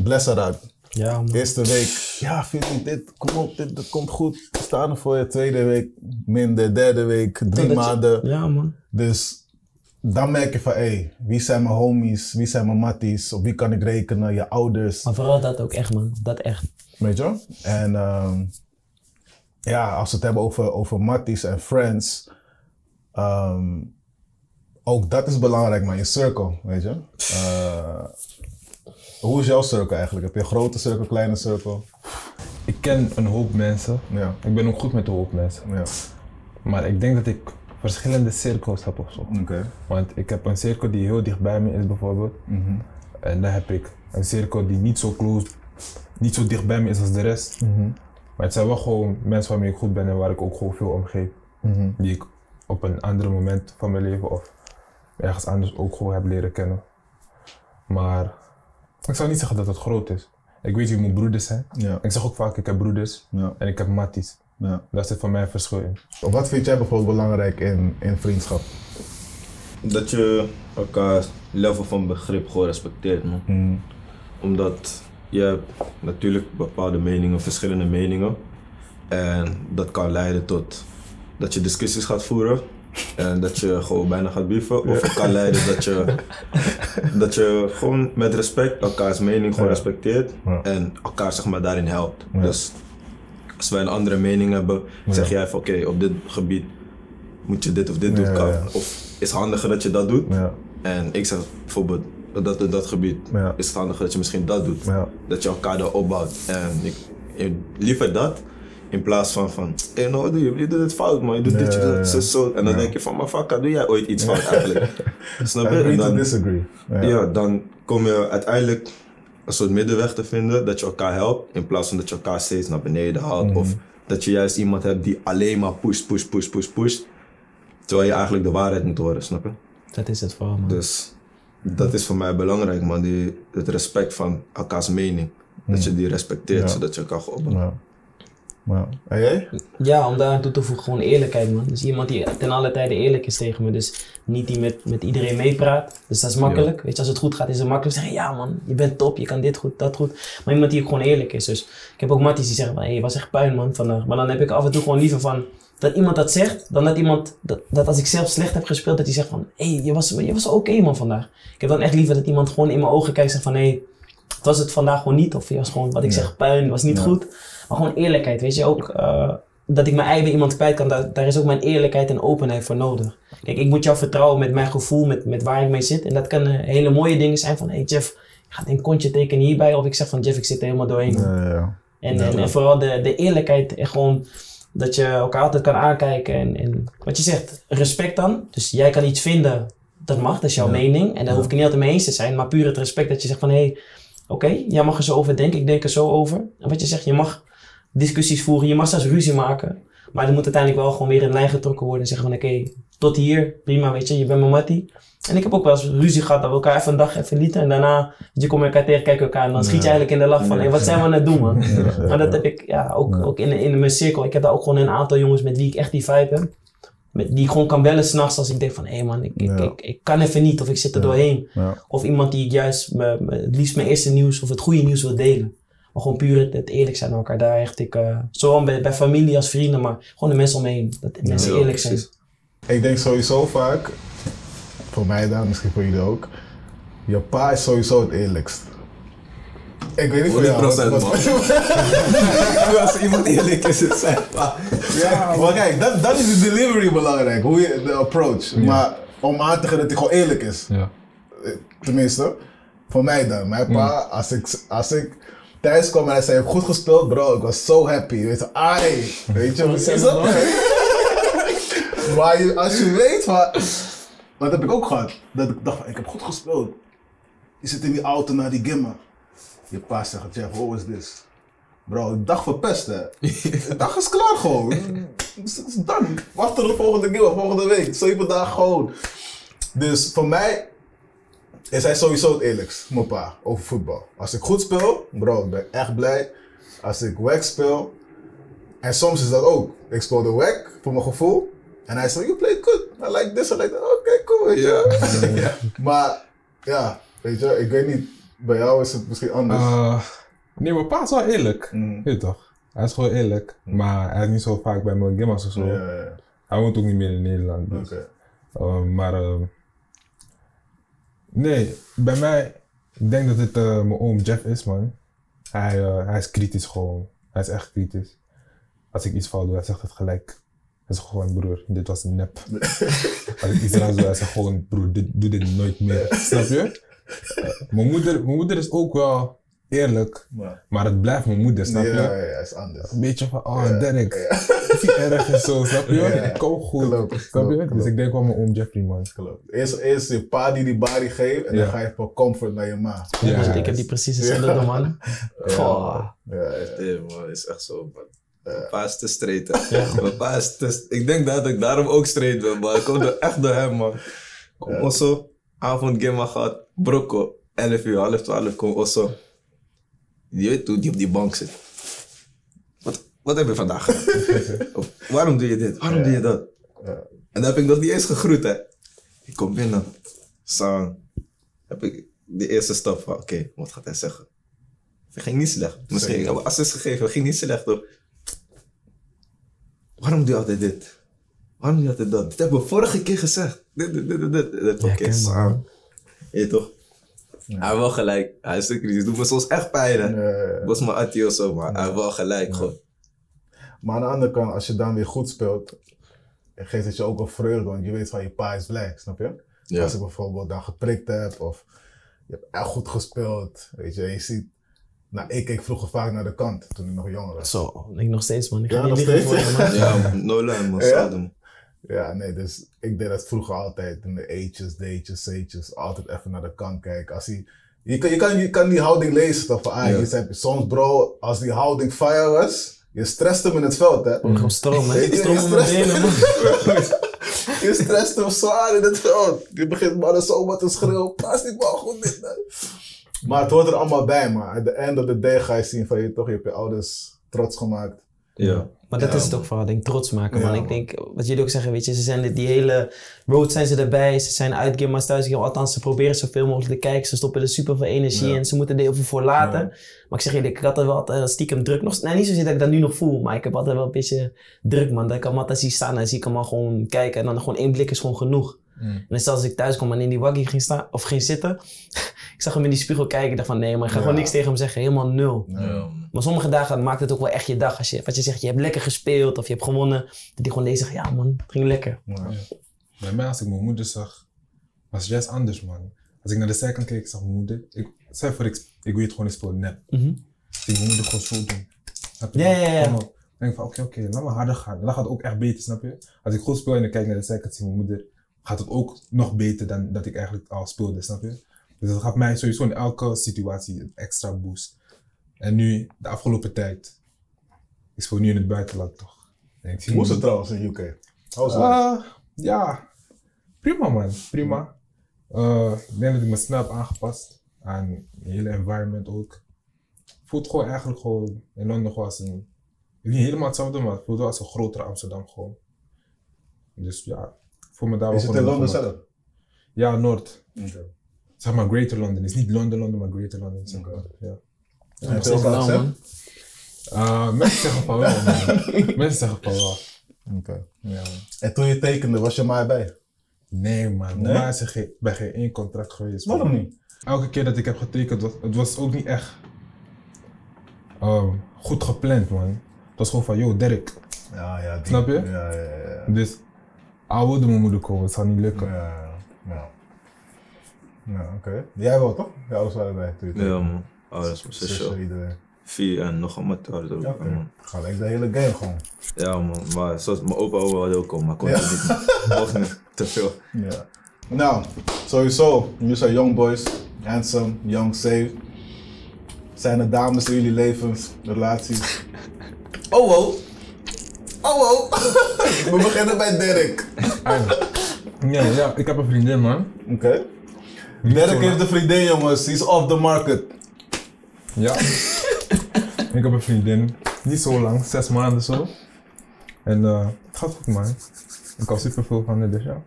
blesser raakt. Ja, man. Eerste week, ja, veertien, dit, kom op, dit, dit komt goed. We staan er voor je. Tweede week minder, derde week, drie ja, maanden. Je, ja, man. Dus dan merk je van, hé, hey, wie zijn mijn homies, wie zijn mijn matties, op wie kan ik rekenen, je ouders. Maar vooral dat ook echt, man. Dat echt. Weet je? En um, ja, als we het hebben over, over matties en friends, um, ook dat is belangrijk, man. Je circle, weet je. Uh, Hoe is jouw cirkel eigenlijk? Heb je een grote cirkel, kleine cirkel? Ik ken een hoop mensen. Ja. Ik ben ook goed met een hoop mensen. Ja. Maar ik denk dat ik verschillende cirkels heb ofzo. Okay. Want ik heb een cirkel die heel dicht bij me is bijvoorbeeld. Mm-hmm. En dan heb ik een cirkel die niet zo close, niet zo dicht bij me is als de rest. Mm-hmm. Maar het zijn wel gewoon mensen waarmee ik goed ben en waar ik ook gewoon veel om geef. Mm-hmm. Die ik op een ander moment van mijn leven of ergens anders ook gewoon heb leren kennen. Maar ik zou niet zeggen dat het groot is. Ik weet wie mijn broeders zijn. Ja. Ik zeg ook vaak, ik heb broeders ja. en ik heb matties. Ja. Daar zit voor mij een verschil in. Wat vind jij bijvoorbeeld belangrijk in, in vriendschap? Dat je elkaar level van begrip gewoon respecteert, man. Mm. Omdat je hebt natuurlijk bepaalde meningen, verschillende meningen. En dat kan leiden tot dat je discussies gaat voeren. En dat je gewoon bijna gaat bieven. Of het kan leiden dat je, dat je gewoon met respect elkaars mening gewoon ja. respecteert. Ja. En elkaar zeg maar daarin helpt. Ja. Dus als wij een andere mening hebben, ja. zeg jij van oké, okay, op dit gebied moet je dit of dit ja, doen. Kan, ja. Of is het handiger dat je dat doet. Ja. En ik zeg bijvoorbeeld dat in dat gebied ja. is het handiger dat je misschien dat doet. Ja. Dat je elkaar daar opbouwt. En ik, ik liever dat. In plaats van van, hey, nou, je, je doet het fout man, je doet ja, dit, je doet dat, zo, zo. En dan ja. denk je van, maar fuck, doe jij ooit iets ja. fout eigenlijk? Snap je? En dan, disagree. Ja. ja, dan kom je uiteindelijk een soort middenweg te vinden dat je elkaar helpt. In plaats van dat je elkaar steeds naar beneden haalt. Mm-hmm. Of dat je juist iemand hebt die alleen maar pusht, pusht, pusht, pusht, pusht. Terwijl je eigenlijk de waarheid moet horen, snap je? Dat is het vooral man. Dus dat is voor mij belangrijk man, die, het respect van elkaars mening. Mm. Dat je die respecteert, ja. zodat je elkaar gaat opbouwen. Ja. Wow. En jij? Ja, om daar aan toe te voegen, gewoon eerlijkheid man. Dus iemand die ten alle tijde eerlijk is tegen me. Dus niet die met, met iedereen meepraat. Dus dat is makkelijk. Ja. Weet je, als het goed gaat is het makkelijk zeggen, ja man, je bent top, je kan dit goed, dat goed. Maar iemand die ook gewoon eerlijk is. Dus ik heb ook matties die zeggen van, hé, hey, was echt puin man vandaag. Maar dan heb ik af en toe gewoon liever van, dat iemand dat zegt, dan dat iemand, dat, dat als ik zelf slecht heb gespeeld, dat hij zegt van, hé, hey, je was, je was oké okay, man vandaag. Ik heb dan echt liever dat iemand gewoon in mijn ogen kijkt en zegt van, hé, hey, Het was het vandaag gewoon niet. Of het was gewoon wat ik ja. zeg puin. Het was niet ja. goed. Maar gewoon eerlijkheid. Weet je ook. Uh, dat ik mijn ei bij iemand kwijt kan. Daar, daar is ook mijn eerlijkheid en openheid voor nodig. Kijk, ik moet jou vertrouwen met mijn gevoel. Met, met waar ik mee zit. En dat kan uh, hele mooie dingen zijn. Van hey Jeff. Ik ga een kontje tekenen hierbij. Of ik zeg van Jeff ik zit er helemaal doorheen. Ja, ja. En, ja, en, en vooral de, de eerlijkheid. En gewoon. Dat je elkaar altijd kan aankijken. En, en wat je zegt. Respect dan. Dus jij kan iets vinden. Dat mag. Dat is jouw ja. mening. En daar ja. hoef ik niet altijd mee eens te zijn. Maar puur het respect. Dat je zegt van hé. Hey, Oké, okay, jij mag er zo over denken, ik denk er zo over. En wat je zegt, je mag discussies voeren, je mag zelfs ruzie maken. Maar er moet uiteindelijk wel gewoon weer in lijn getrokken worden. En zeggen van, oké, okay, tot hier, prima, weet je, je bent mijn mattie. En ik heb ook wel eens ruzie gehad dat we elkaar even een dag even lieten. En daarna, je komt elkaar tegen, kijken elkaar. En dan schiet je eigenlijk in de lach van, hé, hey, wat zijn we aan het doen, man? Maar dat heb ik ja, ook, ook in, in mijn cirkel. Ik heb daar ook gewoon een aantal jongens met wie ik echt die vibe heb. Met die ik gewoon kan bellen s'nachts als ik denk van hé hey man, ik, ja. ik, ik, ik kan even niet of ik zit er ja. doorheen. Ja. Of iemand die ik juist me, me, het liefst mijn eerste nieuws of het goede nieuws wil delen. Maar gewoon puur het, het eerlijk zijn aan elkaar. Daar echt ik, uh, zowel bij, bij familie als vrienden, maar gewoon de mensen omheen. Dat ja, mensen eerlijk zijn. Ik denk sowieso vaak, voor mij dan, misschien voor jullie ook, je pa is sowieso het eerlijkst. Ik weet niet voor jou. honderd procent man. Als iemand eerlijk is, het zijn pa. Ja, maar kijk, dat, dat is de delivery belangrijk, hoe je, de approach. Ja. Maar om aan te geven dat hij gewoon eerlijk is. Ja. Tenminste, voor mij dan. Mijn pa, ja. als, ik, als ik thuis kwam en hij zei, ik heb goed gespeeld bro, ik was zo happy. Weet je, ai, weet je, is dat? Maar als je weet, maar, dat heb ik ook gehad. Dat ik dacht, ik heb goed gespeeld. Je zit in die auto naar die gimmer. Je pa zegt, Jeff, what was this? Bro, de dag verpest hè. De dag is klaar gewoon. Dan, wacht tot de volgende keer, volgende week. Zeven dagen gewoon. Dus voor mij is hij sowieso het eerlijkst, mijn pa, over voetbal. Als ik goed speel, bro, ik ben echt blij. Als ik wack speel, en soms is dat ook. Ik speel de wack, voor mijn gevoel. En hij zegt, you play good, I like this, I like that. Oké, okay, cool, weet je. Ja. Ja. Maar ja, weet je, ik weet niet. Bij jou is het misschien anders. Uh, nee, mijn pa is wel eerlijk. Mm. Weet je toch? Hij is gewoon eerlijk. Mm. Maar hij is niet zo vaak bij mijn gimmas of zo. Ja, ja, ja. Hij woont ook niet meer in Nederland. Dus. Okay. Uh, maar... Uh, nee, bij mij... Ik denk dat het uh, mijn oom Jeff is, man. Hij, uh, hij is kritisch gewoon. Hij is echt kritisch. Als ik iets fout doe, hij zegt het gelijk. Hij zegt gewoon, broer, dit was nep. Als ik iets raar doe, hij zegt gewoon, broer, dit, doe dit nooit meer. Snap je? Uh, mijn, moeder, mijn moeder is ook wel eerlijk, maar, maar het blijft mijn moeder, snap je? Ja, ja, is anders. Een beetje van, oh ja, Derek, ja. Is erg en zo, snap je? Ja, ja. Ik kom goed, klopt, snap klopt, je? Klopt. Dus ik denk wel mijn oom Jeffrey, man. Klopt. Eerst, eerst je pa die die body geeft en ja. dan ga je voor comfort naar je ma. Ja, ja, ja. Ik heb die precies hetzelfde ja. man. Ja. Oh. Ja, ja, ja. Nee, man, is echt zo, man. Ja. Mijn pa is te straight, hè. Ja. Mijn pa is te... Ik denk dat ik daarom ook straight ben, man. Ik kom er echt door hem, man. Kom ja. zo. Avond Gemma gaat, Brocco, elf uur, half twaalf komt Osso. Je weet hoe die op die bank zit. Wat, wat heb je vandaag? Of, waarom doe je dit? Waarom ja. doe je dat? Ja. En dan heb ik nog niet eens gegroet, hè. Ik kom binnen. Zo. Heb ik de eerste stap van, oké, okay, wat gaat hij zeggen? Het ging niet slecht. Misschien ik heb een assist gegeven, het ging niet slecht hoor. Waarom doe je altijd dit? Waarom doe je altijd dat? Dat hebben we vorige keer gezegd. Dit, dit, dit, dit. Dat oké, samen. Je toch? Ja. Hij heeft wel gelijk. Hij is een crisis. Doet me soms echt pijn, hè? Nee, ja, ja. Was mijn attie of zo, maar nee. Hij heeft wel gelijk, nee. Gewoon. Maar aan de andere kant, als je dan weer goed speelt, geeft het je ook een vreugde, want je weet van je pa is blij, snap je? Ja. Als ik bijvoorbeeld dan geprikt heb, of je hebt echt goed gespeeld, weet je, je ziet. Nou, ik keek vroeger vaak naar de kant, toen ik nog jonger was. Zo, ik nog steeds, man. Ik ga ja, niet liggen voor je, man. Ja, no line, man. Ja. Ja, nee, dus ik deed dat vroeger altijd. In de eetjes, deetjes, zeetjes. Altijd even naar de kant kijken. Als hij, je, kan, je, kan, je kan die houding lezen toch? Van, ah, ja. je, soms, bro, als die houding fire was, je stresst hem in het veld, hè? Gewoon stroom, hè? Je stroomt hem in het je stresst hem zwaar in het veld. Je begint maar zo wat te schreeuwen. Pas die bal goed in. Maar het hoort er allemaal bij, maar at the end of the day ga je zien van je toch, je hebt je ouders trots gemaakt. Ja. Maar dat ja, is het ook vooral, denk ik, trots maken. Ja, man. Ik denk, wat jullie ook zeggen, weet je, ze zijn die hele road zijn ze erbij. Ze zijn uit gimma's thuis, althans ze proberen zoveel mogelijk te kijken. Ze stoppen er super veel energie ja. in, ze moeten er heel veel voor laten. Ja. Maar ik zeg jullie, ik had er wel altijd stiekem druk. Nog, nou, niet zozeer dat ik dat nu nog voel, maar ik heb altijd wel een beetje druk, man. Dat ik hem altijd zie staan en zie ik hem al gewoon kijken. En dan gewoon één blik is gewoon genoeg. Mm. En zelfs als ik thuis kom en in die waggie ging staan, of ging zitten, ik Ik zag hem in die spiegel kijken en dacht van nee, maar ik ga ja. gewoon niks tegen hem zeggen. Helemaal nul. Ja. Maar sommige dagen maakt het ook wel echt je dag. Als je, als je zegt, je hebt lekker gespeeld of je hebt gewonnen. Dat die gewoon nee zegt, ja man, het ging lekker. Ja. Bij mij, als ik mijn moeder zag, was het juist anders, man. Als ik naar de zijkant keek, ik zag mijn moeder. Ik zei voor ik, ik weet gewoon, ik speel nep. Mm-hmm. Ik denk, mijn moeder gewoon zo doen. Snap je? Ja, ja, ja. Dan denk ik van oké, oké, laat maar harder gaan. Dan gaat het ook echt beter, snap je? Als ik goed speel en ik kijk naar de zijkant, zie mijn moeder, gaat het ook nog beter dan dat ik eigenlijk al speelde, snap je? Dus dat gaf mij sowieso in elke situatie een extra boost. En nu, de afgelopen tijd, ik speel nu in het buitenland toch. Hoe is het trouwens in de U K? How's uh, life? Ja, prima man, prima. Uh, ik denk dat ik me snel heb aangepast aan de hele environment ook. Voelt gewoon eigenlijk gewoon in Londen gewoon als een, niet helemaal hetzelfde, maar het voelt wel als een grotere Amsterdam gewoon. Dus ja, voel me daar wel. Is het in Londen zelf? Ja, Noord. Okay. Zeg maar Greater London. Het is niet Londen, Londen, maar Greater London. Zeg maar. Ja. Ja, ja, het is wel man. Uh, mensen zeggen van wel, man. Mensen zeggen van wel. Oké. Okay. Ja, en toen je tekende, was je maar bij? Nee, man. Nee? Maar is er bij geen één contract geweest. Waarom man. Niet? Elke keer dat ik heb getekend, was, het was ook niet echt um, goed gepland, man. Het was gewoon van, yo, Derek. Ja, ja, die, snap je? Ja, ja, ja. Dus, al wilde mijn moeder komen, het zou niet lukken. Ja, ja, ja. Ja, oké. Okay. Jij wel, toch? Jij was erbij. Ja, man. Oh, dat is mijn zusje. Vier en nog een matar ook. Ja, okay. Man. Gelijk de hele game gewoon. Ja, man. Maar zoals mijn opa wilde ook komen, maar kon ja. het niet. Mocht niet te veel. Ja. Nou, sowieso. Jullie zijn young boys. Handsome, young, safe. Zijn er dames in jullie levens, relaties? Oh, wow. Oh, wow. We beginnen bij Derek. Ja, ja, ik heb een vriendin, man. Oké. Okay. Derek heeft een vriendin, jongens. Hij is off the market. Ja. Ik heb een vriendin. Niet zo lang, zes maanden zo. En uh, het gaat goed, man. Ik hou super veel van dit, dus ja.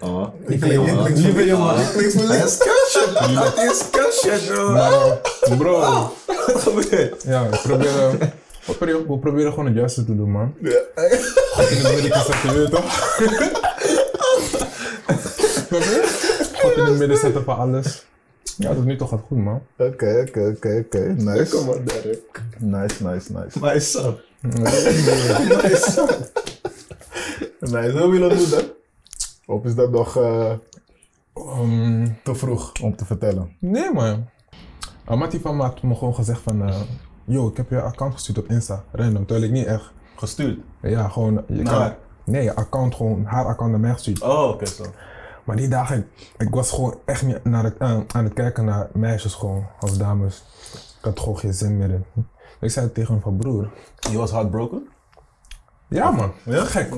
Oh, lieve jongen. Lieve jongen. Lieve jongen. Het is kutje. Het is kutje, bro. Nou, bro. Wat gebeurt? Ja, we proberen, we proberen, we proberen gewoon het juiste te doen, man. Ja. Als je de midden zet, je weet toch? Wat in het midden zetten van alles. Ja, tot nu toe gaat het goed, man. Oké, okay, oké, okay, oké, okay, oké. Okay. Nice. Kom maar, Derek. Nice, nice, nice. Nice, son. Nice, son. Nice, hoe wil je dat doen, hè? Of is dat nog uh, um, te vroeg om te vertellen? Nee, man. Amati van me had me gewoon gezegd van... Uh, yo, ik heb je account gestuurd op Insta. Random, terwijl ik niet echt... Gestuurd? Ja, gewoon... Je nou. Kan, nee, je account gewoon... Haar account naar mij gestuurd. Oh, oké, okay, zo. Maar die dagen, ik, ik was gewoon echt niet naar het, aan, aan het kijken naar meisjes gewoon, als dames. Ik had gewoon geen zin meer in. Ik zei tegen hem van broer. Je was heartbroken? Ja man, ja? Gek.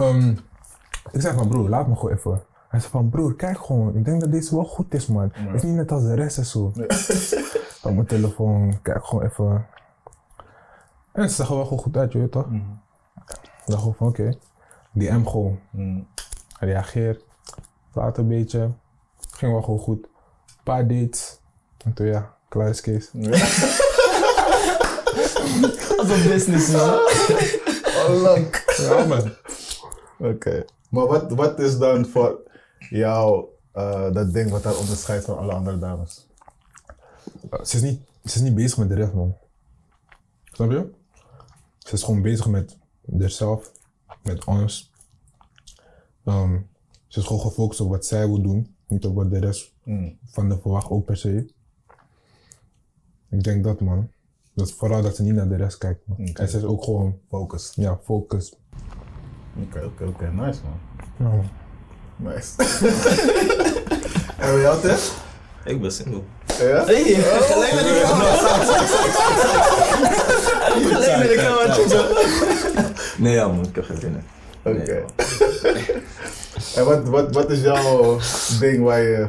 Um, ik zei van broer, laat me gewoon even. Hij zei van broer, kijk gewoon, ik denk dat deze wel goed is man. Het is niet net als de rest en zo. Ja. Op mijn telefoon, kijk gewoon even. En ze zag er wel gewoon goed uit, je weet toch? Mm. Ik dacht gewoon van oké, okay. D M gewoon. Mm. Hij reageert. Later een beetje, ging wel gewoon goed. Een paar dates, en toen ja, klaar is Kees. Ja. Als een business man. Oh lang. Ja man. Oké, okay. Maar wat, wat is dan voor jou uh, dat ding wat haar onderscheidt van alle andere dames? Uh, ze, is niet, ze is niet bezig met de rest man. Snap je? Ze is gewoon bezig met zichzelf, met ons. Um, Ze is gewoon gefocust op wat zij wil doen, niet op wat de rest mm. van de verwacht ook per se. Ik denk dat man, dat vooral dat ze niet naar de rest kijkt. Okay. En ze is ook gewoon focus. Ja, focus. Oké, oké, oké, nice man. Ja. Nice. En hoe jou het? Ik ben single. Ja? Hey, ik ga alleen naar die kamer. Ik ga alleen naar de kamer. Nee ja man, ik heb geen zin in. Oké. Okay. Nee, en wat, wat, wat is jouw ding waar je,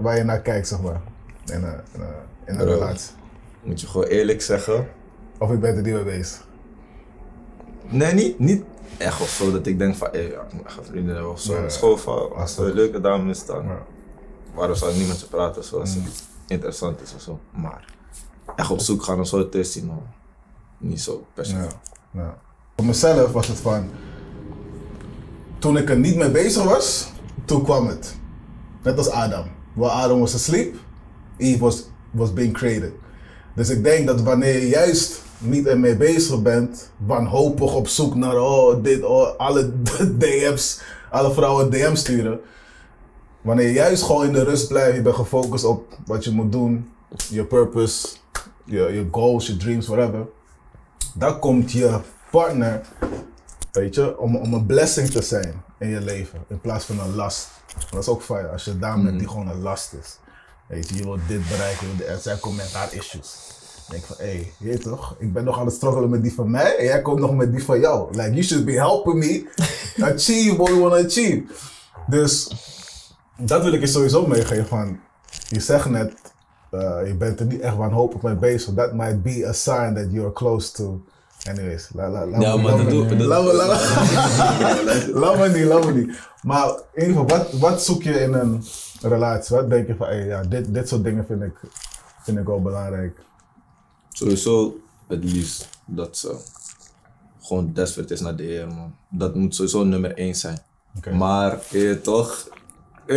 waar je naar kijkt, zeg maar? In een, in een, in een relatie? Moet je gewoon eerlijk zeggen. Of ik ben er niet mee bezig? Nee, niet, niet echt of zo dat ik denk van, hey, ja, ik moet echt een vrienden hebben of zo. Nee, school van, als er een leuke dame is, dan ja. Waarom zou ik niet met ze praten zoals mm. het interessant is of zo. Maar echt op zoek gaan of zo, het is die nog niet zo per se. Ja. Ja. Voor mezelf was het van... Toen ik er niet mee bezig was, toen kwam het. Net als Adam. While Adam was asleep, Eve was, was being created. Dus ik denk dat wanneer je juist niet ermee bezig bent, wanhopig op zoek naar oh, dit, oh, alle D M's, alle vrouwen D M sturen. Wanneer je juist gewoon in de rust blijft, je bent gefocust op wat je moet doen, je purpose, je, je goals, je dreams, whatever. Dan komt je partner, weet je, om, om een blessing te zijn in je leven, in plaats van een last. Dat is ook fijn als je dame bent die gewoon een last is. Weet je, je wilt dit bereiken, en zij komt met haar issues. Dan denk ik van, hé, je weet toch, ik ben nog aan het struggelen met die van mij en jij komt nog met die van jou. Like, you should be helping me achieve what you want to achieve. Dus dat wil ik je sowieso meegeven van, je zegt net, uh, je bent er niet echt wanhopig mee bezig. That might be a sign that you're close to. Anyways, la, la, la, ja, maar dat doe ik. Laat me niet, laat me niet. Maar in ieder geval, wat, wat zoek je in een relatie? Wat denk je van, hey, ja, dit, dit soort dingen vind ik, vind ik wel belangrijk. Sowieso het liefst dat ze gewoon desperate is naar de Heer, man. Dat moet sowieso nummer één zijn. Okay. Maar je toch... Ik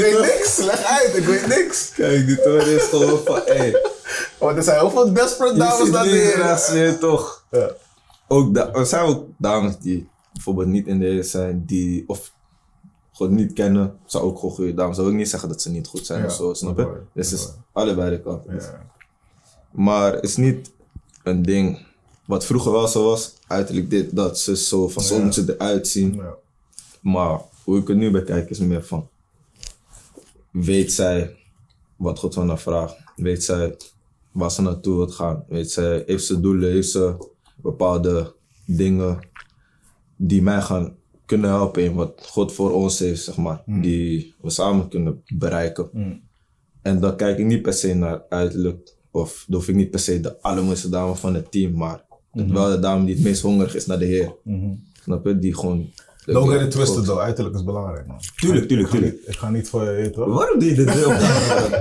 weet niks, leg uit, ik weet niks. Kijk, die toren is gewoon van, hé. Want er zijn heel veel desperate dames naar de Heer. Je toch. Ja. Ook da- er zijn ook dames die bijvoorbeeld niet in de Heer zijn, die of gewoon niet kennen. Zou ook gewoon goede dames. Zou ook niet zeggen dat ze niet goed zijn, ja, of zo, snap je? Dus het is allebei de kant. Ja. Maar het is niet een ding wat vroeger wel zo was. Uiterlijk dit, dat, ze zo, van zo moet ze eruit zien. Ja. Maar hoe ik het nu bekijk is meer van, weet zij wat God van haar vraagt? Weet zij waar ze naartoe wilt gaan? Weet zij, heeft ze doelen? Heeft ze bepaalde dingen die mij gaan kunnen helpen in wat God voor ons heeft, zeg maar, mm. die we samen kunnen bereiken. Mm. En dan kijk ik niet per se naar uiterlijk, of dan hoef ik niet per se de allermooiste dame van het team, maar mm-hmm. wel de dame die het meest hongerig is naar de Heer. Mm-hmm. Snap je? Die gewoon... Don't get it twisted though, uiterlijk is belangrijk, man. Tuurlijk, tuurlijk, tuurlijk. Ik ga niet voor je eten, hoor. Waarom doe je dit heel belangrijk?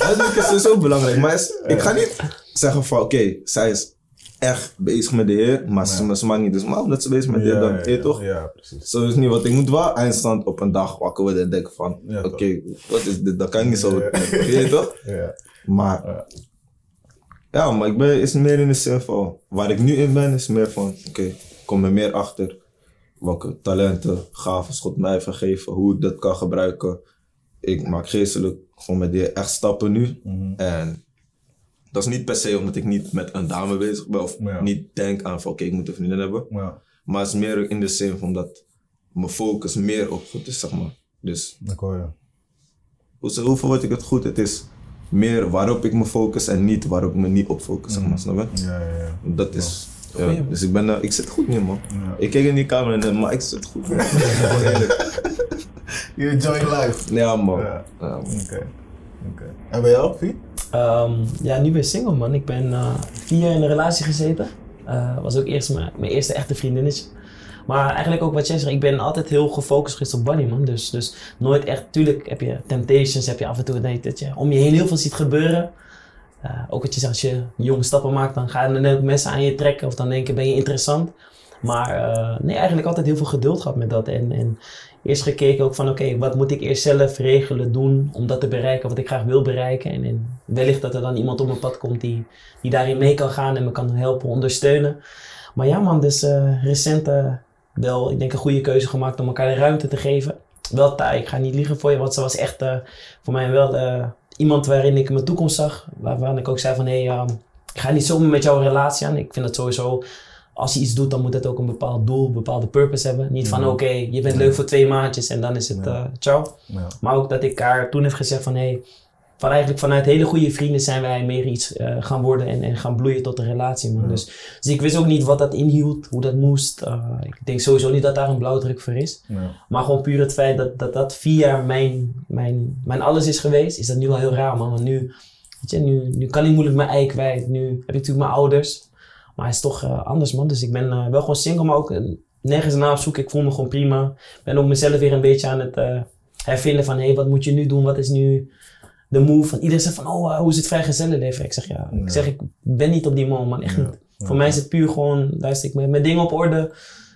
Uiterlijk is sowieso belangrijk, maar is, ik ga niet zeggen van, oké, okay, zij is echt bezig met de Heer, maar nee. ze maakt niet dus maar dat ze bezig met de Heer, dan ja, ja, toch? Ja, precies. Zo is niet wat. Ik moet wel eindstand op een dag wakker worden en denken van, ja, oké, okay, wat is dit? Dat kan ik niet zo. Ja, ja. toch? Ja. Maar, ja, ja maar ik ben is meer in de zin van, waar ik nu in ben is meer van, oké, okay, ik kom er meer achter. Welke talenten, gaven God mij vergeven, hoe ik dat kan gebruiken. Ik maak geestelijk gewoon met de Heer echt stappen nu. Mm-hmm. En dat is niet per se omdat ik niet met een dame bezig ben of ja. niet denk aan van oké, okay, ik moet een vriendin hebben. Ja. Maar het is meer in de zin van dat mijn focus meer op goed is, zeg maar. Dus dat hoor je. Hoe, hoe verwoord ik het goed? Het is meer waarop ik me focus en niet waarop ik me niet op focus, mm-hmm. zeg maar. Snap je? Ja, ja, ja. Dat is... Ja, ja, dus ik ben, uh, ik zit goed nu, man. Ja. Ik kijk in die camera en maar ik zit goed nu. You enjoy life. Ja, man. Ja. Ja, man. Okay. Okay. En bij jou, Fie? Um, ja, nu ben ik single, man. Ik ben uh, vier jaar in een relatie gezeten. Uh, was ook eerst mijn, mijn eerste echte vriendinnetje. Maar eigenlijk ook wat jij zegt, ik ben altijd heel gefocust geweest op Bunny, man. Dus, dus nooit echt, tuurlijk heb je temptations, heb je af en toe nee, dat je om je heen heel veel ziet gebeuren. Uh, ook wat je zegt, als je jonge stappen maakt, dan gaan er mensen aan je trekken of dan denken, ben je interessant. Maar uh, nee, eigenlijk altijd heel veel geduld gehad met dat. En, en eerst gekeken ook van, oké, okay, wat moet ik eerst zelf regelen, doen om dat te bereiken, wat ik graag wil bereiken. En, en wellicht dat er dan iemand op mijn pad komt die, die daarin mee kan gaan en me kan helpen, ondersteunen. Maar ja man, dus uh, recent uh, wel, ik denk een goede keuze gemaakt om elkaar de ruimte te geven. Wel taai, ik ga niet liegen voor je, want ze was echt uh, voor mij wel... Uh, Iemand waarin ik mijn toekomst zag, waarvan ik ook zei van hé, hey, um, ik ga niet zomaar met jouw relatie aan. Ik vind dat sowieso, als je iets doet, dan moet het ook een bepaald doel, een bepaalde purpose hebben. Niet van mm-hmm. oké, okay, je bent leuk voor twee maandjes en dan is het uh, ciao. Ja. Maar ook dat ik haar toen heb gezegd van hé, hey, van eigenlijk vanuit hele goede vrienden zijn wij meer iets uh, gaan worden en, en gaan bloeien tot een relatie. Man. Ja. Dus, dus ik wist ook niet wat dat inhield, hoe dat moest. Uh, ik denk sowieso niet dat daar een blauwdruk voor is. Ja. Maar gewoon puur het feit dat dat, dat vier jaar mijn, mijn, mijn alles is geweest, is dat nu wel heel raar, man. Want nu, weet je, nu, nu kan ik moeilijk mijn ei kwijt. Nu heb ik natuurlijk mijn ouders. Maar het is toch uh, anders, man. Dus ik ben uh, wel gewoon single, maar ook uh, nergens naar op zoek. Ik voel me gewoon prima. Ik ben ook mezelf weer een beetje aan het uh, hervinden van hé, hey, wat moet je nu doen? Wat is nu... de move van iedereen zegt van oh uh, hoe is het vrijgezellenleven? Ik zeg ja, nee. ik zeg ik ben niet op die man, man, echt nee. niet. Nee. Voor mij is het puur gewoon, luister ik met mijn dingen op orde.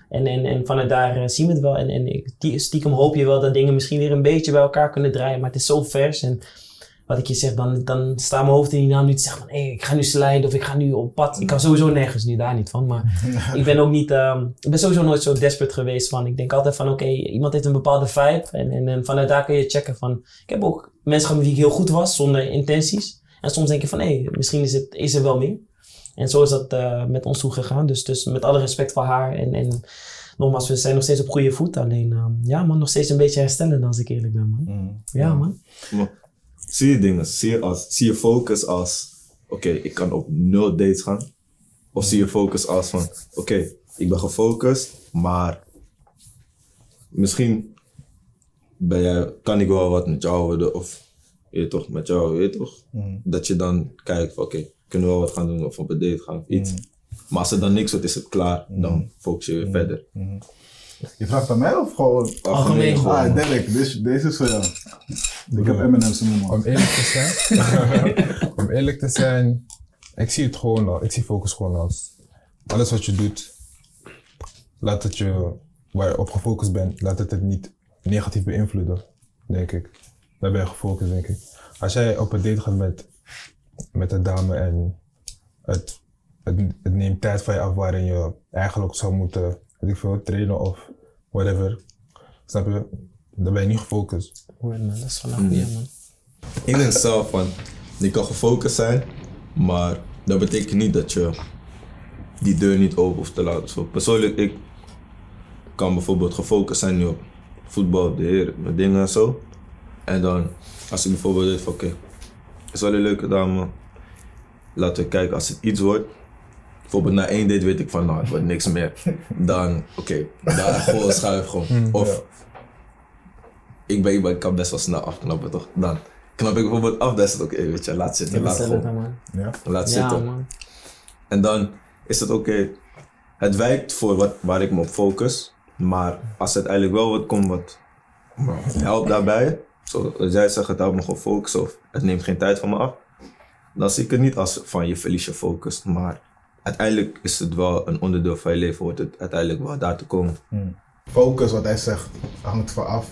En, en, en vanuit daar zien we het wel. En, en stiekem hoop je wel dat dingen misschien weer een beetje bij elkaar kunnen draaien. Maar het is zo vers. En wat ik je zeg, dan, dan staat mijn hoofd in die naam niet te zeggen van... Hey, ik ga nu slijden of ik ga nu op pad. Ik kan sowieso nergens nu daar niet van. Maar ik ben ook niet... Um, ik ben sowieso nooit zo desperate geweest van... Ik denk altijd van oké, okay, iemand heeft een bepaalde vibe. En, en, en vanuit daar kun je checken van... Ik heb ook mensen gehad met wie ik heel goed was zonder intenties. En soms denk je van... Hey, misschien is, het, is er wel meer. En zo is dat uh, met ons toegegaan. Dus, dus met alle respect voor haar. En, en nogmaals, we zijn nog steeds op goede voet. Alleen, uh, ja man, nog steeds een beetje herstellen als ik eerlijk ben, man. Mm. Ja, ja, man. Maar, zie je dingen? Zie je, als, zie je focus als... Oké, okay, ik kan op nul dates gaan. Of zie je focus als van... Oké, okay, ik ben gefocust, maar... Misschien ben jij, kan ik wel wat met jou houden. Of, weet je toch, met jou, weet je toch? Mm. Dat je dan kijkt van oké... Okay, kunnen we wel wat gaan doen of op een date gaan of iets. Mm. Maar als er dan niks wordt, is het klaar. Mm. Dan focus je weer mm. verder. Mm. Je vraagt aan mij of gewoon? Algemeen gewoon. Ah, Derek, deze, deze is voor jou. Bro, ik heb M en M's in mijn mond. Om eerlijk te zijn, om eerlijk te zijn, ik zie het gewoon al. Ik zie focus gewoon als alles wat je doet, laat het je, waar je op gefocust bent, laat het het niet negatief beïnvloeden, denk ik. Daar ben je gefocust, denk ik. Als jij op een date gaat met met een dame en het, het, het neemt tijd van je af waarin je eigenlijk zou moeten, weet ik veel, trainen of whatever. Snap je? Dan ben je niet gefocust. Hoor man, dat is wel een goeie, man. Ik denk zelf van, je kan gefocust zijn, maar dat betekent niet dat je die deur niet open hoeft te laten. Zo, persoonlijk, ik kan bijvoorbeeld gefocust zijn nu op voetbal, op de heren, met dingen en zo. En dan, als ik bijvoorbeeld weet van oké, okay, is wel een leuke dame. Laten we kijken als het iets wordt. Bijvoorbeeld na één date weet ik van nou, het wordt niks meer. Dan, oké, okay, daar gewoon schuif gewoon. Of, ja. ik, ben, ik, ben, ik kan best wel snel afknappen toch? Dan knap ik bijvoorbeeld af, dan is het oké, okay, weet je, laat zitten. Laat gewoon, dan, man. Ja. Laat ja, zitten. Man. En dan is het oké. Okay. Het wijkt voor wat, waar ik me op focus. Maar als het eigenlijk wel wat komt wat helpt daarbij. Zoals jij zegt, het houdt me gewoon focus of het neemt geen tijd van me af. Dan zie ik het niet als van je verlies je focus. Maar uiteindelijk is het wel een onderdeel van je leven, hoort het uiteindelijk wel daar te komen. Hmm. Focus, wat hij zegt, hangt van af.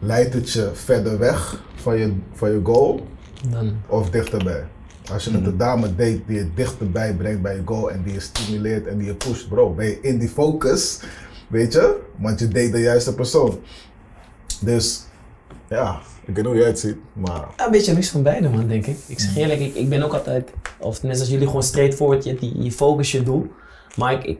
Leidt het je verder weg van je, van je goal dan. Of dichterbij? Als je hmm. met een dame date die je dichterbij brengt bij je goal en die je stimuleert en die je pusht, bro, ben je in die focus, weet je? Want je date de juiste persoon. Dus... Ja, ik weet hoe jij het ziet, maar... Ja, een beetje een mix van beide, man, denk ik. Ik zeg eerlijk, ik, ik ben ook altijd... Of net als jullie, gewoon straightforward, je, je focus je doel. Maar ik, ik,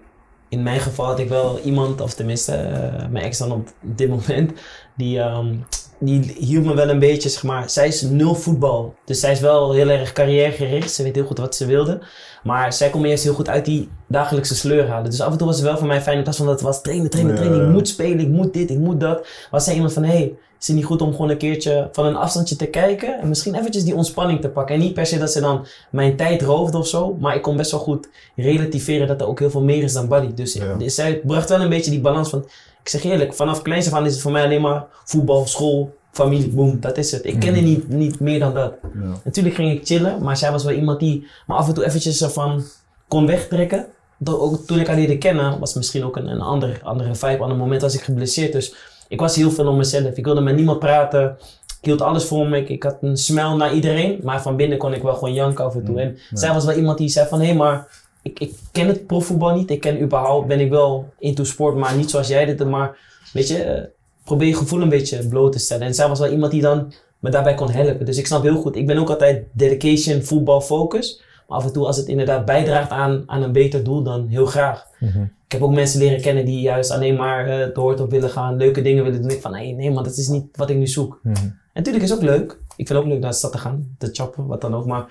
in mijn geval had ik wel iemand, of tenminste uh, mijn ex dan op dit moment... Die, um, die hield me wel een beetje, zeg maar... Zij is nul voetbal, dus zij is wel heel erg carrièregericht. Ze weet heel goed wat ze wilde. Maar zij kon me eerst heel goed uit die dagelijkse sleur halen. Dus af en toe was het wel voor mij fijn in plaats van dat het was... Trainen, trainen, trainen, ik moet spelen, ik moet dit, ik moet dat. Was zij iemand van, hé... Hey, is het niet goed om gewoon een keertje van een afstandje te kijken en misschien eventjes die ontspanning te pakken. En niet per se dat ze dan mijn tijd roofde of zo, maar ik kon best wel goed relativeren dat er ook heel veel meer is dan body. Dus, ja. dus zij bracht wel een beetje die balans van, ik zeg eerlijk, vanaf kleins af aan is het voor mij alleen maar voetbal, school, familie, boom, dat is het. Ik kende mm. niet, niet meer dan dat. Ja. Natuurlijk ging ik chillen, maar zij was wel iemand die me af en toe eventjes ervan kon wegtrekken. Ook toen ik haar leerde kennen, was misschien ook een, een ander, andere vibe. Aan het moment was ik geblesseerd, dus ik was heel veel om mezelf. Ik wilde met niemand praten. Ik hield alles voor me. Ik, ik had een smile naar iedereen. Maar van binnen kon ik wel gewoon janken af en toe. En ja. zij was wel iemand die zei van... Hé, hey, maar ik, ik ken het profvoetbal niet. Ik ken überhaupt... Ben ik wel into sport, maar niet zoals jij dit. Maar weet je, probeer je gevoel een beetje bloot te stellen. En zij was wel iemand die dan me daarbij kon helpen. Dus ik snap heel goed. Ik ben ook altijd dedication, voetbal, focus. Maar af en toe als het inderdaad bijdraagt aan, aan een beter doel, dan heel graag. Mm-hmm. Ik heb ook mensen leren kennen die juist alleen maar uh, het hoort op willen gaan, leuke dingen willen doen. Ik van, hey, nee man, dat is niet wat ik nu zoek. Mm-hmm. En natuurlijk is het ook leuk. Ik vind het ook leuk naar de stad te gaan, te chappen, wat dan ook. Maar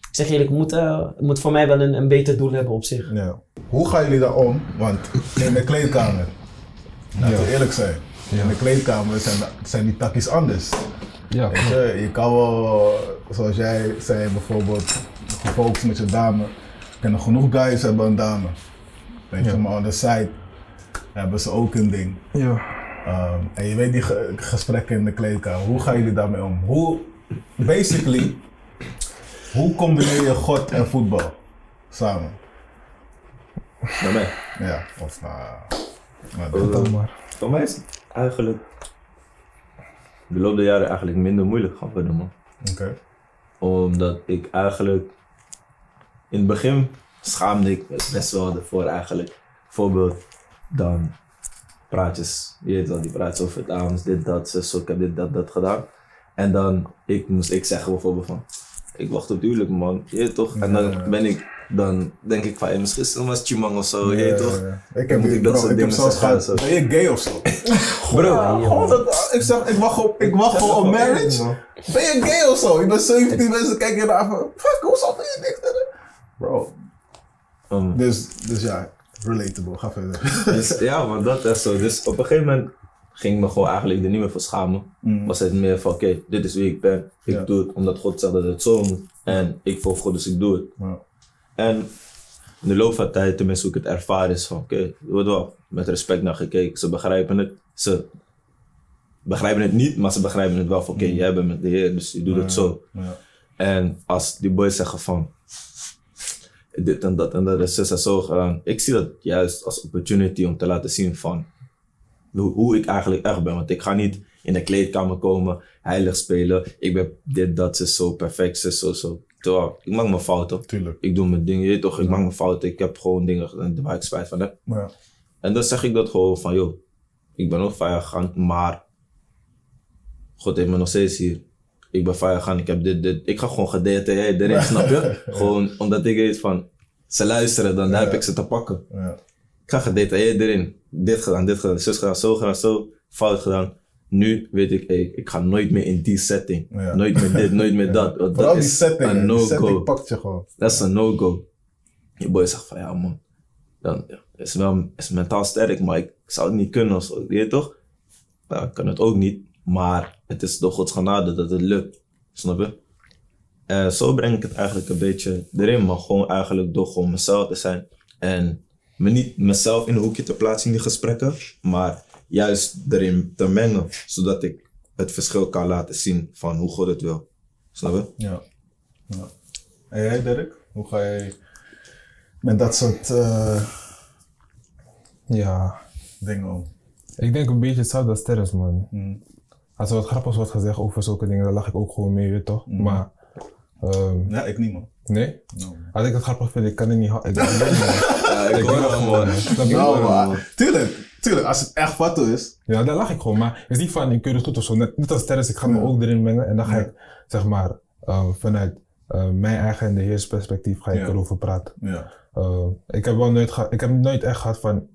ik zeg eerlijk, het moet, uh, moet voor mij wel een, een beter doel hebben op zich. Ja. Hoe gaan jullie daar om? Want in de kleedkamer, laten we ja. eerlijk zijn, ja. in de kleedkamer zijn, zijn die takkies anders. Ja. Je, je kan wel, zoals jij zei bijvoorbeeld, gefocust met je dame. Kennen genoeg guys hebben een dame. Weet je, ja. maar on the side hebben ze ook een ding. Ja. Um, en je weet die ge gesprekken in de kleedkamer. Hoe gaan jullie daarmee om? Hoe, basically, hoe combineer je God en voetbal samen? Bij mij? Ja, of nou... Ja, dat dan maar. Voor mij is het eigenlijk de loop der jaren eigenlijk minder moeilijk gaan worden, man. Oké. Okay. Omdat ik eigenlijk in het begin schaamde ik best wel ervoor eigenlijk. Bijvoorbeeld dan praatjes, je weet wel, die praatjes over het avonds, dit, dat, zus, ik heb dit, dat, dat gedaan. En dan ik, moest ik zeggen bijvoorbeeld van, ik wacht op huwelijk, man, je weet toch? En dan ben ik, dan denk ik van, hey, misschien is het nog chimang of zo, je weet toch? Ja, ja, ja. Ik heb, moet ik dat bro, soort ik dingen zelfs zeggen. Zo. Ben je gay of zo? Bro, ja, oh, dat, ik zeg, ik wacht op, ik wacht op een marriage. Man. Ben je gay of zo? Ik ben zeventien ik, mensen kijken naar van, fuck, hoe zal je niks doen? Bro. Um, dus, dus ja, relatable, ga verder. Dus, ja, maar dat is zo. Dus op een gegeven moment ging ik me gewoon eigenlijk er niet meer voor schamen. Mm. Was het meer van, oké, okay, dit is wie ik ben. Ik ja. doe het omdat God zegt dat het zo moet. En ik volg God, dus ik doe het. Ja. En in de loop van de tijd, tenminste hoe ik het ervaren is van, oké, okay, er wordt wel met respect naar gekeken. Ze begrijpen het. Ze begrijpen het niet, maar ze begrijpen het wel van, oké, okay, mm. jij bent met de Heer, dus je doet ja. het zo. Ja. En als die boys zeggen van, dit en dat en dat is zus en zo gedaan. Ik zie dat juist als opportunity om te laten zien van hoe, hoe ik eigenlijk echt ben. Want ik ga niet in de kleedkamer komen, heilig spelen. Ik ben dit, dat, zus, zo, perfect, zus, zo, zo. Terwijl, ik maak mijn fouten. Tuurlijk. Ik doe mijn dingen, je weet toch, ik ja. maak mijn fouten. Ik heb gewoon dingen waar ik spijt van heb. Ja. En dan zeg ik dat gewoon van, joh, ik ben ook vijf gegaan, maar God heeft me nog steeds hier. Ik ben vijf gaan, ik heb dit, dit. Ik ga gewoon gedetailleerd erin, ja. snap je? Gewoon ja. omdat ik weet van, ze luisteren, dan ja. heb ik ze te pakken. Ja. Ik ga gedetailleerd erin. Dit gedaan, dit gedaan, zus gedaan, zo gedaan, zo. Fout gedaan. Nu weet ik, hey, ik ga nooit meer in die setting. Ja. Nooit meer dit, nooit meer ja. dat. Want dat die is setting, een no-go. Setting pakt je gewoon. Dat is ja. een no-go. Je boy zegt van, ja man, dan is wel is mentaal sterk, maar ik zou het niet kunnen of zo. Je weet toch? Nou, ik kan het ook niet. Maar het is door Gods genade dat het lukt, snap je? En zo breng ik het eigenlijk een beetje erin, maar gewoon eigenlijk door gewoon mezelf te zijn. En me niet mezelf in een hoekje te plaatsen in die gesprekken, maar juist erin te mengen. Zodat ik het verschil kan laten zien van hoe God het wil, snap je? Ja. ja. En jij Derek, hoe ga jij met dat soort uh, ja. dingen om? Ik denk een beetje hetzelfde als Terrence, man. Mm. Als er wat grappigs wordt gezegd over zulke dingen, dan lach ik ook gewoon mee, weet toch? Mm. Maar... Um, ja, ik niet, man. Nee? No. Als ik het grappig vind, ik kan het niet houden. Ik kan het niet Ik hoor het man. Dat nou, maar. Tuurlijk, tuurlijk. Als het echt fatto is. Ja, dan lach ik gewoon. Maar het is niet van, ik keur het goed of zo. Net, net als Terrence, ik ga me ja. ook erin mengen. En dan ga ik, zeg maar, um, vanuit uh, mijn eigen en de Heers perspectief, ga ik ja. erover praten. Ja. Uh, ik heb wel nooit, ik heb nooit echt gehad van,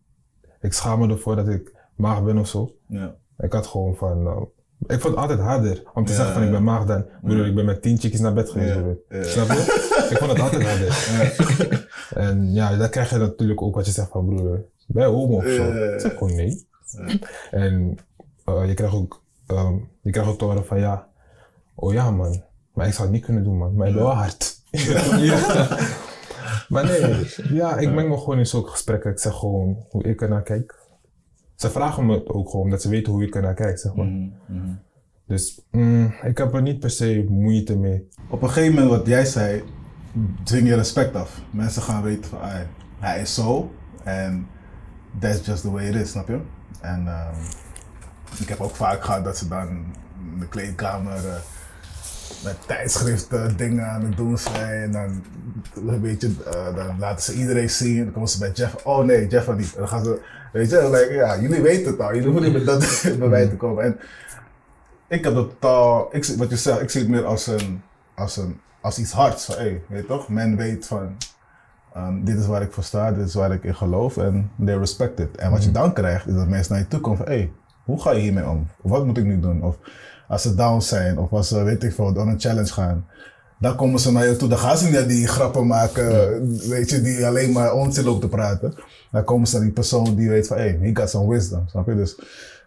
ik schaam me ervoor dat ik maag ben of zo. Ja. Ik had gewoon van... Uh, Ik vond het altijd harder om te ja, zeggen van ik ben maag dan. Ja. Broer, ik ben met tien chickies naar bed geweest. Ja, ja. Snap je? Ik vond het altijd harder. Ja. En ja, dan krijg je natuurlijk ook wat je zegt van broer, ben je homo of zo? Ja, ja, ja. Ik zeg gewoon nee. Ja. En uh, je krijgt ook, um, je krijgt ook te horen van ja, oh ja man, maar ik zou het niet kunnen doen man, maar ik ben wel hard. Ja. ja. Maar nee, ja, ik meng me gewoon in zulke gesprekken. Ik zeg gewoon hoe ik ernaar kijk. Ze vragen me ook gewoon, omdat ze weten hoe ik ernaar kijk, zeg maar. Mm, mm. Dus mm, ik heb er niet per se moeite mee. Op een gegeven moment, wat jij zei, dwing je respect af. Mensen gaan weten van, ah, hij is zo en that's just the way it is, snap je? En um, ik heb ook vaak gehad dat ze dan in de kleedkamer uh, met tijdschriften dingen aan het doen zijn. En dan, een beetje, uh, dan laten ze iedereen zien. Dan komen ze bij Jeff. Oh nee, Jeff van niet. Dan gaan ze, weet je, like, ja, jullie weten het al. Jullie hoeven niet met dat bij mij te komen. En ik heb dat al, ik, wat je zegt, ik zie het meer als, een, als, een, als iets hards. Van, hey, weet je toch? Men weet van, um, dit is waar ik voor sta, dit is waar ik in geloof. En they respect it. En wat je dan krijgt, is dat mensen naar je toe komen van, hey, hoe ga je hiermee om? Of wat moet ik nu doen? Of, als ze down zijn of als ze, weet ik veel, door een challenge gaan. Dan komen ze naar je toe, dan gaan ze niet die grappen maken, ja. weet je, die alleen maar onzin loopt te praten. Dan komen ze naar die persoon die weet van, hey, he got some wisdom, snap je? Dus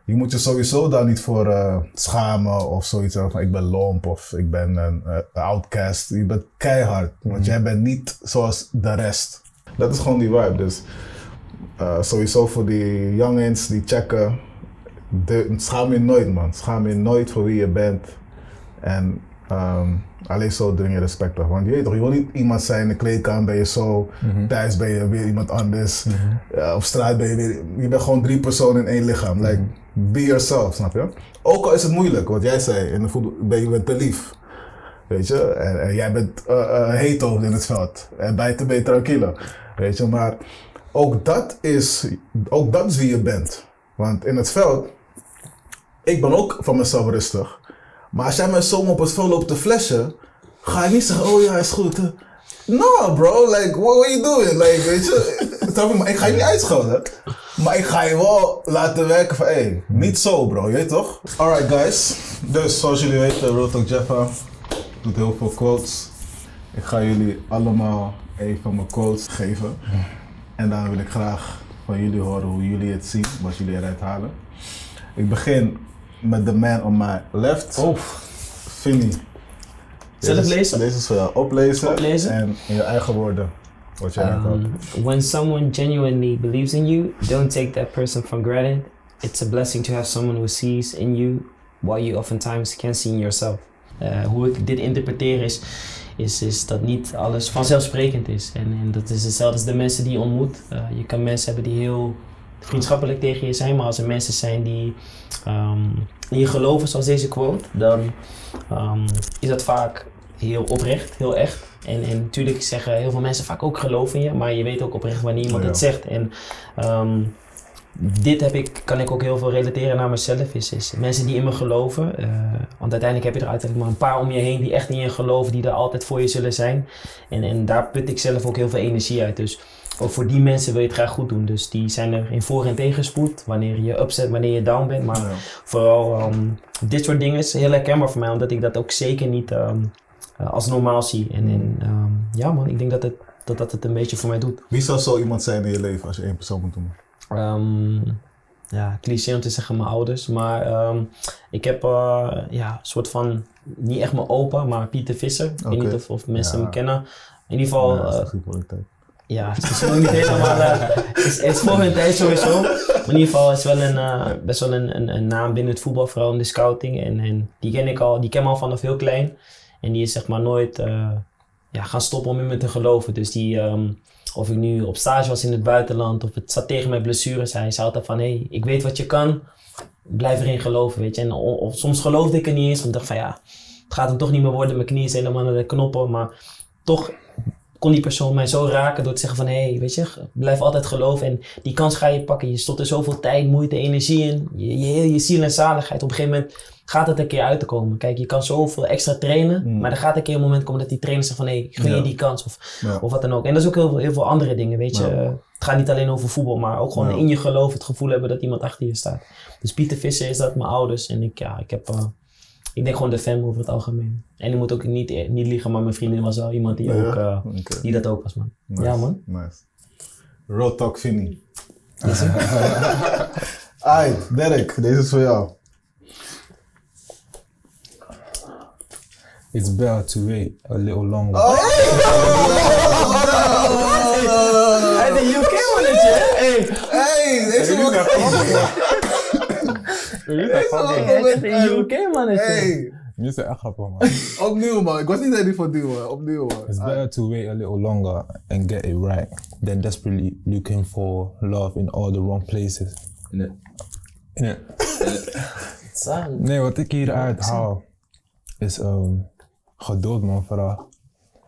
je moet je sowieso daar niet voor uh, schamen of zoiets van, ik ben lomp of ik ben een uh, outcast. Je bent keihard, mm-hmm. want jij bent niet zoals de rest. Dat is gewoon die vibe, dus uh, sowieso voor die youngins die checken. De, schaam je nooit man, schaam je nooit voor wie je bent. En Um, alleen zo dring je respect af. Want je weet toch, je wil niet iemand zijn, in de kleedkamer ben je zo, mm-hmm. thuis ben je weer iemand anders, mm-hmm. uh, op straat ben je weer, je bent gewoon drie personen in één lichaam. Mm-hmm. Like, be yourself, snap je? Ook al is het moeilijk, wat jij zei, in de voetbal ben je te lief. Weet je, en, en jij bent uh, uh, heet over in het veld en bijten ben je tranquilo. Weet je, maar ook dat is, ook dat is wie je bent. Want in het veld, ik ben ook van mezelf rustig. Maar als jij mij zomaar op het veld loopt te flashen, ga je niet zeggen, oh ja, is goed. No bro, like, what are you doing? Like, weet je, ik ga je niet uitschelden. Maar ik ga je wel laten werken van, hé, hey, niet zo bro, je weet toch? Alright guys, dus zoals jullie weten, Real Talk Jeffa doet heel veel quotes. Ik ga jullie allemaal een van mijn quotes geven. En dan wil ik graag van jullie horen hoe jullie het zien, wat jullie eruit halen. Ik begin met de man on my left. Oh. Vinnie. Zelf lezen? Deze is voor jou. Oplezen. Oplezen. En in je eigen woorden. Wat jij aankomt. When someone genuinely believes in you, don't take that person for granted. It's a blessing to have someone who sees in you what you oftentimes can't see in yourself. Uh, hoe ik dit interpreteer is, is, is dat niet alles vanzelfsprekend is. En, en dat is hetzelfde als de mensen die je ontmoet. Uh, je kan mensen hebben die heel vriendschappelijk tegen je zijn, maar als er mensen zijn die um, in je geloven, zoals deze quote, dan um, is dat vaak heel oprecht, heel echt. En, en natuurlijk zeggen heel veel mensen vaak ook geloof in je, maar je weet ook oprecht wanneer iemand het zegt. En um, dit heb ik, kan ik ook heel veel relateren naar mezelf, is, is mensen die in me geloven. Uh, want uiteindelijk heb je er uiteindelijk maar een paar om je heen die echt in je geloven, die er altijd voor je zullen zijn. En, en daar put ik zelf ook heel veel energie uit. Dus ook voor die mensen wil je het graag goed doen. Dus die zijn er in voor- en tegenspoed. Wanneer je upset, wanneer je down bent. Maar ja. vooral um, dit soort dingen is heel herkenbaar voor mij. Omdat ik dat ook zeker niet um, uh, als normaal zie. En, en um, ja man, ik denk dat het, dat, dat het een beetje voor mij doet. Wie zou zo iemand zijn in je leven als je één persoon moet noemen? Um, ja, cliché om te zeggen mijn ouders. Maar um, ik heb uh, ja, een soort van, niet echt mijn opa, maar Pieter Visser. Ik okay. weet niet of, of mensen ja. hem kennen. In ieder geval... Ja, dat is een goede kwaliteit. Ja, het is nog niet helemaal, uh, het, is, het is voor mijn tijd sowieso. Maar in ieder geval is wel een, uh, best wel een, een, een naam binnen het voetbal, vooral in de scouting. En, en die ken ik al, die ken me al vanaf heel klein. En die is zeg maar nooit uh, ja, gaan stoppen om in me te geloven. Dus die, um, of ik nu op stage was in het buitenland of het zat tegen mijn blessures. Hij zei altijd van, hé, hey, ik weet wat je kan, blijf erin geloven, weet je. En of, of, soms geloofde ik er niet eens, want ik dacht van ja, het gaat hem toch niet meer worden. Mijn knie is helemaal naar de knoppen, maar toch... kon die persoon mij zo raken door te zeggen van hé, hey, weet je, blijf altijd geloven en die kans ga je pakken. Je stopt er zoveel tijd, moeite, energie in, je, je, je ziel en zaligheid. Op een gegeven moment gaat het een keer uit te komen. Kijk, je kan zoveel extra trainen, mm. maar er gaat een keer een moment komen dat die trainer zegt van hé, hey, gun je ja. die kans of, ja. of wat dan ook. En dat is ook heel, heel veel andere dingen, weet je. Ja. Uh, het gaat niet alleen over voetbal, maar ook gewoon ja. in je geloof het gevoel hebben dat iemand achter je staat. Dus Pieter Visser is dat, mijn ouders en ik, ja, ik heb... Uh, Ik denk gewoon de fam over het algemeen. En ik moet ook niet, niet liegen, maar mijn vriendin was wel iemand die, ja, ook, uh, okay. die dat ook was, man. Nice, ja, man. Nice. Road Talk Vinnie. Yes, Ai, Derek, deze is voor jou. It's better to wait a little longer. Oh, hey, no, no, no, no, no. Hey, you came on it, yeah? Hey, hey, deze is ook. Echt in je U K, mannetje. Nu is het echt grappig, man. Opnieuw, man. Ik was niet ready voor duwen. Opnieuw, man. It's better to wait a little longer and get it right than desperately looking for love in all the wrong places. Nee. Nee. Nee, wat ik hieruit haal is um, geduld, man, vooral.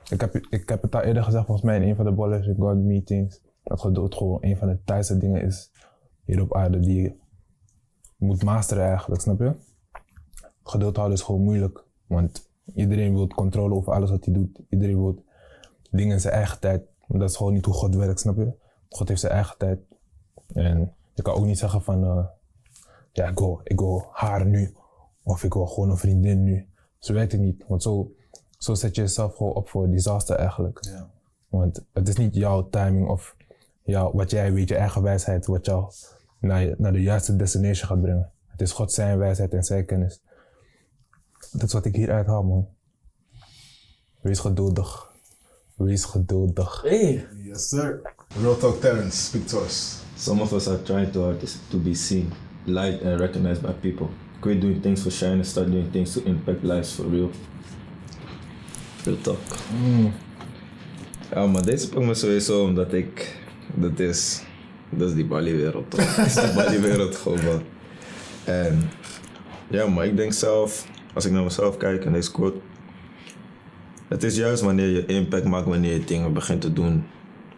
Ik heb, ik heb het al eerder gezegd, volgens mij in een van de Ballers with God meetings, dat geduld gewoon een van de taaiste dingen is hier op aarde die je moet masteren eigenlijk, snap je? Geduld houden is gewoon moeilijk, want iedereen wil controle over alles wat hij doet. Iedereen wil dingen in zijn eigen tijd, maar dat is gewoon niet hoe God werkt, snap je? God heeft zijn eigen tijd. En je kan ook niet zeggen van, uh, ja, ik wil, ik wil haar nu, of ik wil gewoon een vriendin nu. Zo werkt het niet, want zo, zo zet je jezelf gewoon op voor disaster eigenlijk. Ja. Want het is niet jouw timing of jouw, wat jij weet, je eigen wijsheid, wat jou Naar, naar de juiste destination gaat brengen. Het is God zijn wijsheid en zijn kennis. Dat is wat ik hieruit haal, man. Wees geduldig. Wees geduldig. Hey! Yes, sir. Real Talk Terrence, speak to us. Some of us are trying too hard to be seen, liked and recognized by people. Quit doing things for shine and start doing things to impact lives for real. Real Talk. Mm. Ja, maar deze pakt me sowieso omdat ik... Dat is... Dat is die Bali-wereld. Dat is die Bali-wereld gewoon. En... Ja, maar ik denk zelf... Als ik naar mezelf kijk en deze quote... Het is juist wanneer je impact maakt, wanneer je dingen begint te doen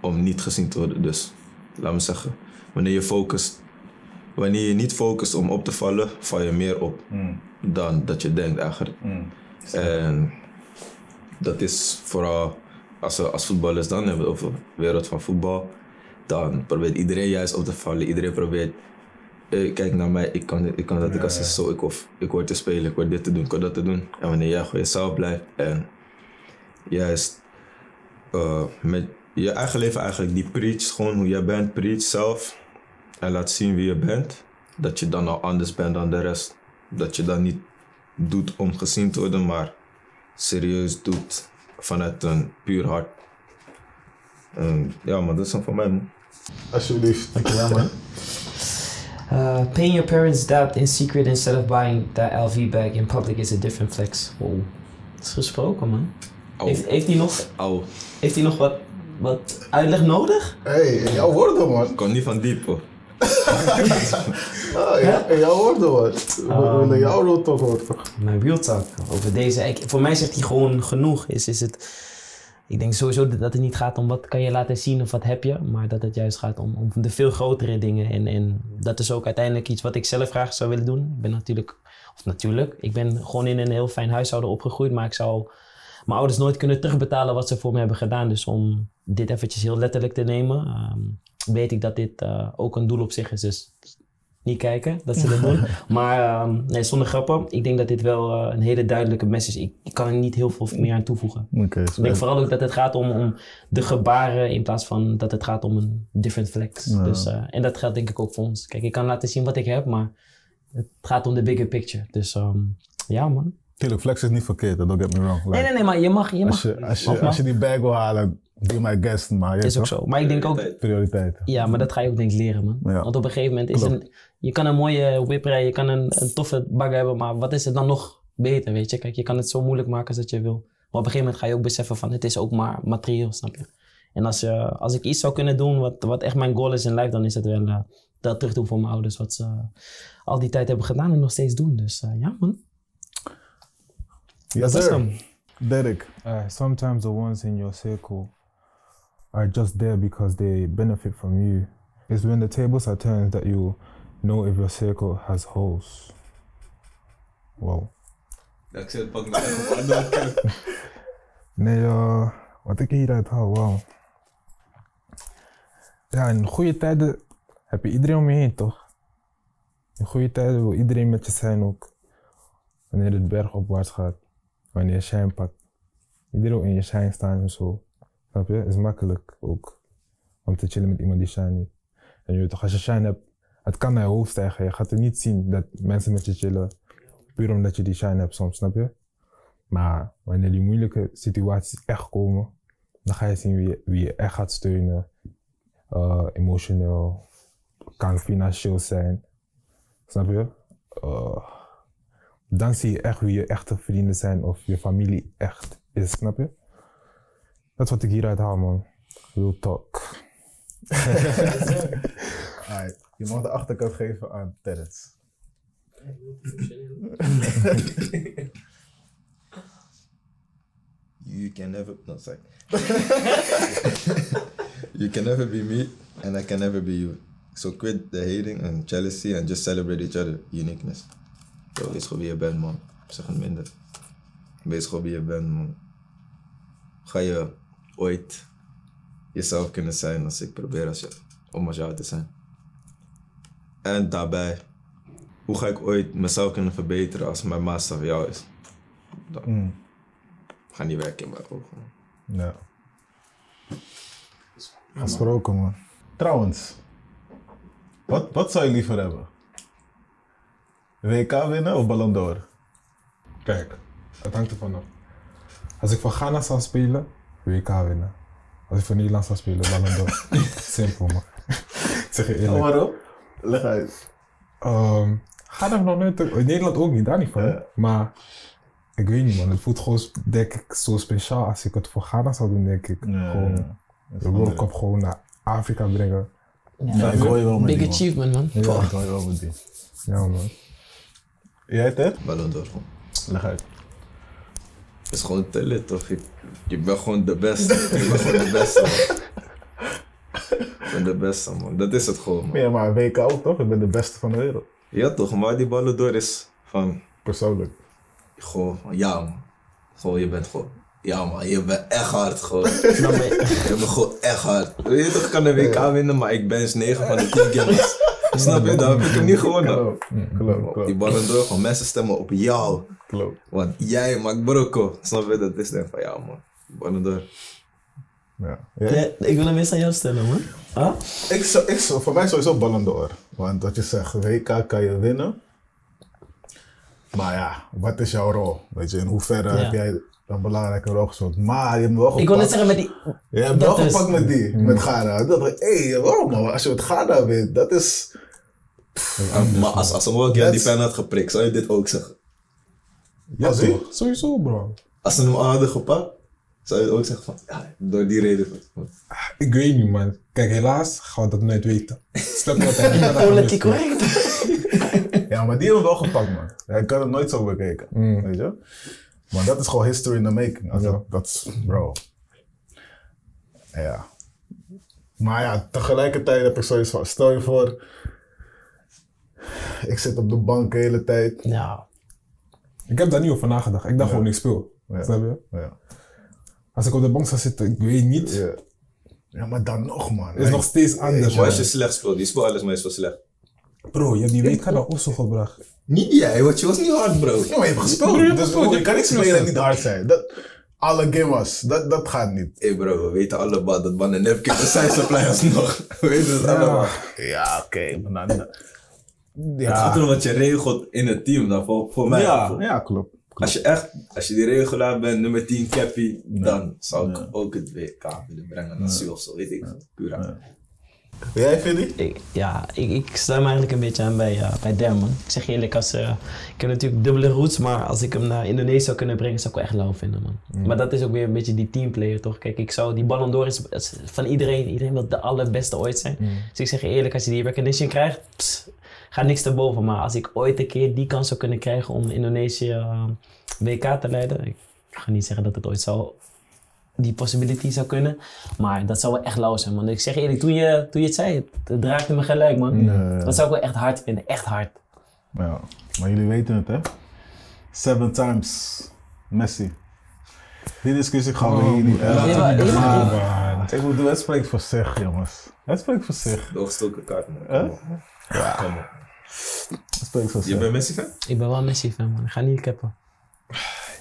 om niet gezien te worden. Dus, laat me zeggen, wanneer je focust, wanneer je niet focust om op te vallen, val je meer op mm. dan dat je denkt eigenlijk. Mm. En dat is vooral, als we als voetballers dan hebben over de wereld van voetbal, dan probeert iedereen juist op te vallen. Iedereen probeert, eh, kijk naar mij, ik kan, ik kan dat, ik als ja, ja. zo, ik, of, ik hoor te spelen, ik hoor dit te doen, ik hoor dat te doen. En wanneer jij gewoon jezelf blijft en juist uh, met je eigen leven eigenlijk, die preach, gewoon hoe jij bent, preach zelf en laat zien wie je bent. Dat je dan al anders bent dan de rest. Dat je dat niet doet om gezien te worden, maar serieus doet vanuit een puur hart. Um, ja, maar dat is dan van mij, man. Alsjeblieft. Dankjewel, man. Uh, paying your parents' debt in secret instead of buying that L V bag in public is a different flex. Wow. Dat is gesproken, man. Oh. Heeft, heeft hij nog, oh. heeft hij nog wat, wat uitleg nodig? Hé, hey, in jouw woorden, man. Ik kom niet van diep, hoor. oh, ja, in jouw woorden, man. We willen jouw real talk horen. Mijn real talk over deze. Ik, voor mij zegt hij gewoon genoeg. Is, is het, ik denk sowieso dat het niet gaat om wat kan je laten zien of wat heb je. Maar dat het juist gaat om, om de veel grotere dingen. En, en dat is ook uiteindelijk iets wat ik zelf graag zou willen doen. Ik ben natuurlijk, of natuurlijk, ik ben gewoon in een heel fijn huishouden opgegroeid. Maar ik zou... Mijn ouders nooit kunnen terugbetalen wat ze voor me hebben gedaan. Dus om dit eventjes heel letterlijk te nemen, um, weet ik dat dit uh, ook een doel op zich is. Dus niet kijken dat ze dat doen. Maar um, nee, zonder grappen, ik denk dat dit wel uh, een hele duidelijke message is. Ik, ik kan er niet heel veel meer aan toevoegen. Okay, ik denk vooral ook dat het gaat om, om de gebaren in plaats van dat het gaat om een different flex. Ja. Dus, uh, en dat geldt denk ik ook voor ons. Kijk, ik kan laten zien wat ik heb, maar het gaat om de bigger picture. Dus um, ja, man. Tuurlijk, flex is niet verkeerd, don't get me wrong. Like, nee, nee, nee, maar je mag, je mag. Als je, als je, mag. Als je die bag wil halen, be my guest, maar je is ook zo. Maar ik denk ook... Prioriteit. Ja, maar dat ga je ook denk ik leren, man. Ja. Want op een gegeven moment is een... Je kan een mooie whip rijden, je kan een, een toffe bag hebben, maar wat is het dan nog beter, weet je? Kijk, je kan het zo moeilijk maken als dat je wil. Maar op een gegeven moment ga je ook beseffen van, het is ook maar materieel, snap je? En als, je, als ik iets zou kunnen doen wat, wat echt mijn goal is in life, dan is het wel uh, dat terug doen voor mijn ouders. Wat ze uh, al die tijd hebben gedaan en nog steeds doen. Dus uh, ja, man. Yes, sir. Derek. Uh, sometimes the ones in your circle are just there because they benefit from you. It's when the tables are turned that you know if your circle has holes. Wow. Nee, uh, wat ik hieruit haal, wow. Ja, in goede tijden heb je iedereen om je heen, toch? In goede tijden wil iedereen met je zijn ook. Wanneer het bergopwaarts gaat. Wanneer je shine pakt. Iedereen wil in je shine staan en zo. Snap je? Het is makkelijk ook. Om te chillen met iemand die shine heeft. En je weet toch, als je shine hebt, het kan naar je hoofd stijgen. Je gaat het niet zien dat mensen met je chillen. Puur omdat je die shine hebt soms, snap je? Maar wanneer die moeilijke situaties echt komen, dan ga je zien wie je, wie je echt gaat steunen. Uh, emotioneel. Kan financieel zijn. Snap je? Uh, Dan zie je echt wie je echte vrienden zijn of je familie echt is, snap je? Dat is wat ik hieruit haal, man. Real talk. Alright, je mag de achterkant geven aan Terrence. You can never... No, sorry. You can never be me and I can never be you. So quit the hating and jealousy and just celebrate each other uniqueness. Yo, wees gewoon wie je bent, man. Zeg het minder. Wees gewoon wie je bent, man. Ga je ooit jezelf kunnen zijn als ik probeer als je, om als jou te zijn? En daarbij, hoe ga ik ooit mezelf kunnen verbeteren als mijn master van jou is? Dat mm. gaat niet werken in mijn ogen, man. Ja. Gesproken, man. Trouwens, wat, wat zou je liever hebben? W K winnen of Ballon d'Or? Kijk, het hangt ervan af. Als ik voor Ghana zou spelen, W K winnen. Als ik voor Nederland zou spelen, Ballon d'Or. Simpel, man. Ik zeg je eerlijk. Waarom? Leg uit. Um, Ghana heeft nog nooit... Nederland ook niet, daar niet van. Ja. Maar Ik weet niet, man. Het voelt gewoon, denk ik, zo speciaal als ik het voor Ghana zou doen, denk ik. Nee, gewoon ja, ja. de World Cup gewoon naar Afrika brengen. Ja, ja, ik hoor je wel met big die, achievement, man. man. Ja, ja, ik hoor je wel met die. Ja, man. Jij het, hè? Ballon d'Or. Leg uit. Het is gewoon talent, toch? Je, je bent gewoon de beste. Je bent gewoon de beste, Ik ben de beste, man. Dat is het gewoon, man. Ja, maar een week oud, toch? Ik ben de beste van de wereld. Ja, toch? Maar die Ballon d'Or is van... Persoonlijk. Gewoon, ja, man. Gewoon, je bent gewoon... Ja, man. Je bent echt hard, gewoon. Je bent gewoon echt hard. Weet je toch, ik kan de W K ja. winnen, maar ik bench negen van de tien games. Snap je? Daar heb ik hem niet gewonnen. Klopt, klopt, klopt. Die Ballon d'Or, gewoon mensen stemmen op jou. Klopt. Want jij maakt brokko. Snap je? Dat is denk van, ja, man. Ballon d'Or. Ja. Ja, ik wil hem eens aan jou stellen, man. Huh? Ik zo, ik zo, voor mij sowieso Ballon d'Or. Want wat je zegt, W K kan je winnen. Maar ja, wat is jouw rol? Weet je, in hoeverre ja. heb jij een belangrijke rol gespeeld? Maar je hebt me wel gepakt. Ik wil net zeggen met die... Je hebt me wel gepakt met die, met Ghana. Dat dacht ik, hé, hey, waarom man? Als je met Ghana wint, dat is... Ja, maar als, als een welke aan die pen had geprikt, zou je dit ook zeggen? Ja, ja zie, sowieso bro. Als ze hem aan hadden gepakt, zou je ook zeggen van, ja, door die reden. Van, ah, ik weet niet, man. Kijk, helaas gaan we dat nooit weten. Snap je wat hij niet politiek correct. Ja, maar die hebben wel gepakt, man. Ja, ik kan het nooit zo bekijken, mm. weet je. Maar dat is gewoon history in the making. Also, ja. Dat is, bro. Ja. Maar ja, tegelijkertijd heb ik zoiets van, stel je voor... Ik zit op de bank de hele tijd. Ja. Ik heb daar niet over nagedacht. Ik dacht ja. gewoon, ik speel. Ja. Snap je? Ja. Als ik op de bank zou zitten, ik weet niet. Ja, ja maar dan nog, man. Het is nee. nog steeds anders. Nee, maar als je slecht speelt, die speelt alles meestal slecht. Bro, je hebt die W K naar Oslo gebracht. Niet jij, want je was niet hard, bro. Ja, maar je hebt gespeeld. Je, dus, bro, je kan niet spelen en niet hard zijn. Dat, alle gamers, dat, dat gaat niet. Hé hey bro, we weten allemaal dat mannen nepkippen zijn supply alsnog. We weten het allemaal. Ja, oké. Okay. Ja. Het gaat erom wat je regelt in het team dan, voor, voor mij. Ja, ja klopt. Klopt. Als je echt, als je die regelaar bent, nummer tien Cappy, nee. dan zou ik nee. ook het W K willen brengen naar Su of zo, weet ik. Pura. Nee. Nee. Jij, Philly? Ik, ja, ik, ik sluit me eigenlijk een beetje aan bij, uh, bij Derman. Ik zeg eerlijk, als, uh, ik heb natuurlijk dubbele roots, maar als ik hem naar Indonesië zou kunnen brengen, zou ik hem echt lauw vinden, man. Mm. Maar dat is ook weer een beetje die teamplayer, toch? Kijk, ik zou, die Ballon d'Or is, is van iedereen, iedereen wil de allerbeste ooit zijn. Mm. Dus ik zeg eerlijk, als je die recognition krijgt, pss, ga niks te boven, maar als ik ooit een keer die kans zou kunnen krijgen om Indonesië uh, W K te leiden, ik ga niet zeggen dat het ooit zou, die possibility zou kunnen, maar dat zou wel echt lauw zijn, man. Ik zeg eerlijk, toen je, toen je het zei, het raakte me gelijk, man. Nee. Dat zou ik wel echt hard vinden, echt hard. Ja, maar jullie weten het, hè? Seven times Messi. Die discussie gaan we oh, hier niet hebben. Ik moet de wedstrijd voor zich, jongens. Het spreekt voor zich. Doorgestoken kaart, man. Huh? Ja, kom op. Je bent Messi-fan? Ik ben wel Messi-fan, man. Ik ga niet cappen.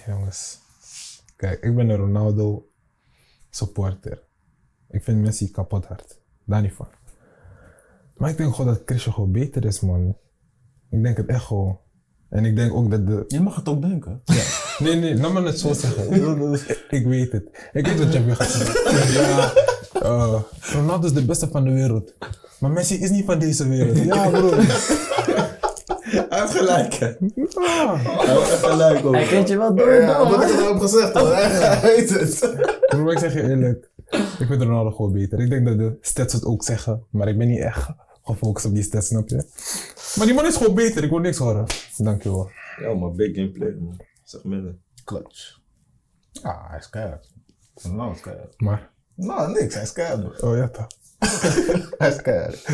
Jongens. Kijk, ik ben een Ronaldo-supporter. Ik vind Messi kapot hard. Daar niet van. Maar ik denk gewoon dat Cristiano gewoon beter is, man. Ik denk het echt gewoon. En ik denk ook dat de... Je mag het ook denken. Ja. Nee, nee, laat me het zo zeggen. Ik weet het. Ik weet wat je hebt gezegd. Ja, uh, Ronaldo is de beste van de wereld. Maar Messi is niet van deze wereld. Ja, bro. Hij heeft gelijk, hè? Ja. Hij heeft gelijk, hoor. Hij kent je wel door. Ja, maar dat heb ik hem gezegd, hoor. Hij weet het. Maar ik zeg je eerlijk, ik vind Ronaldo gewoon beter. Ik denk dat de stats het ook zeggen, maar ik ben niet echt gefocust op die stats, snap je? Maar die man is gewoon beter, ik wil niks horen. Dankjewel. Ja, maar big gameplay, man. Zeg minder. Clutch. Ah, hij is keihard. Ronaldo is keihard. Maar? Nou, niks. Hij is keihard. Oh ja, toch. Hij is keihard.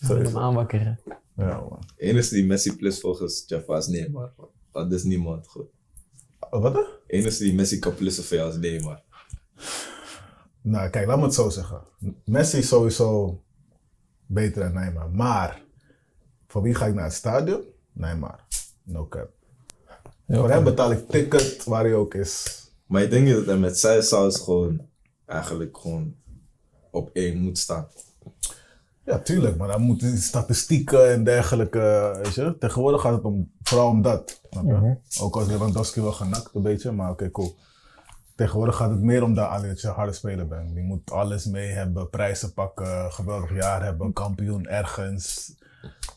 Moet hem aanwakkeren. Ja, man. De enige die Messi plus volgens Jeffa is Neymar. Dat is niemand, goed. Wat? De enige die Messi kan plussen voor jou is Neymar. Nou, kijk, laat me het zo zeggen. Messi is sowieso beter dan Neymar. Maar, voor wie ga ik naar het stadion? Neymar. No cap. Ja, voor hem betaal ik ticket waar hij ook is. Maar ik denk dat hij met zijn saus gewoon eigenlijk gewoon op één moet staan. Ja, tuurlijk, maar dan moeten statistieken en dergelijke, weet je. Tegenwoordig gaat het om, vooral om dat. Mm-hmm. Ook als Lewandowski wel genakt een beetje, maar oké, okay, cool. Tegenwoordig gaat het meer om dat, alleen dat je een harde speler bent. Je moet alles mee hebben, prijzen pakken, geweldig jaar hebben, kampioen ergens.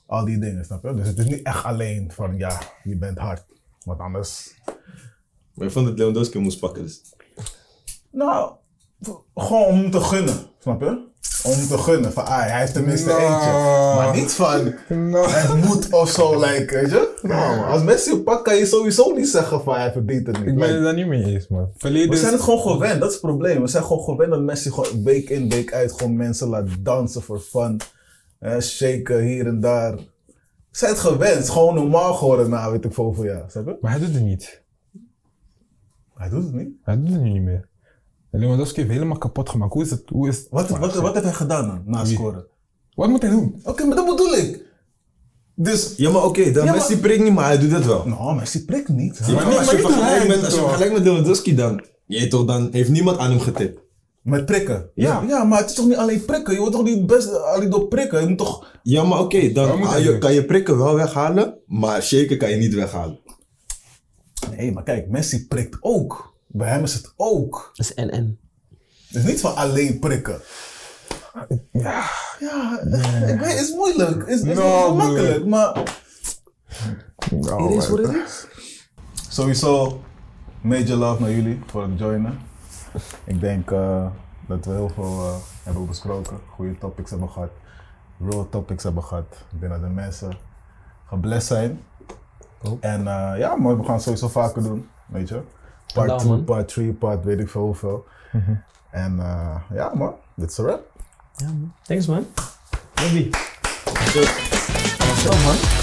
Al die dingen, snap je? Dus het is niet echt alleen van, ja, je bent hard. Want anders Maar je vond dat Lewandowski moest pakken dus? Nou, gewoon om te gunnen, snap je? Om te gunnen, van ah, hij heeft tenminste no. eentje. Maar niet van, no. hij moet of zo, like, weet je? No, als Messi hem pakt, kan je sowieso niet zeggen van hij verdient het niet. Ik ben het daar niet mee eens, man. Verleden... We zijn het gewoon gewend, dat is het probleem. We zijn gewoon gewend dat Messi gewoon week in, week uit gewoon mensen laat dansen voor fun. Eh, shaken hier en daar. We zijn het gewend, het is gewoon normaal geworden na, weet ik veel, ja, snap je? Maar hij doet het niet. Hij doet het niet? Hij doet het nu niet meer. Lewandowski heeft helemaal kapot gemaakt. Hoe is het? Hoe is het? Wat, wat, wat heeft hij gedaan dan, na scoren? Wat moet hij doen? Oké, okay, maar dat bedoel ik. Dus, ja maar oké, okay, ja, Messi maar... prikt niet, maar hij doet dat wel. Nou, Messi prikt niet. Ja, maar, maar, als, maar je vergelijkt met, als je vergelijkt met Lewandowski dan, je toch, dan heeft niemand aan hem getipt. Met prikken? Ja. Ja, ja, maar het is toch niet alleen prikken? Je wordt toch niet het beste alleen door prikken? Je moet toch... Ja, maar oké, okay, dan ja, je, kan je prikken wel weghalen, maar shaken kan je niet weghalen. Nee, maar kijk, Messi prikt ook. Bij hem is het ook. Dat is en-en. Het is niet van alleen prikken. Ja, ja nee. Ik weet, het is moeilijk. Het is, het is no, niet makkelijk, maar... No, it is what it is. Sowieso, major love naar jullie voor het joinen. Ik denk uh, dat we heel veel uh, hebben besproken. Goede topics hebben gehad. Real topics hebben gehad. Binnen de mensen. Geblest zijn. Oh. En uh, ja, maar we gaan het sowieso vaker doen, weet je. Part two, part three, part weet ik veel hoeveel. Mm-hmm. En uh, ja man, that's a wrap. Ja man. Thanks man. Love you. Awesome man.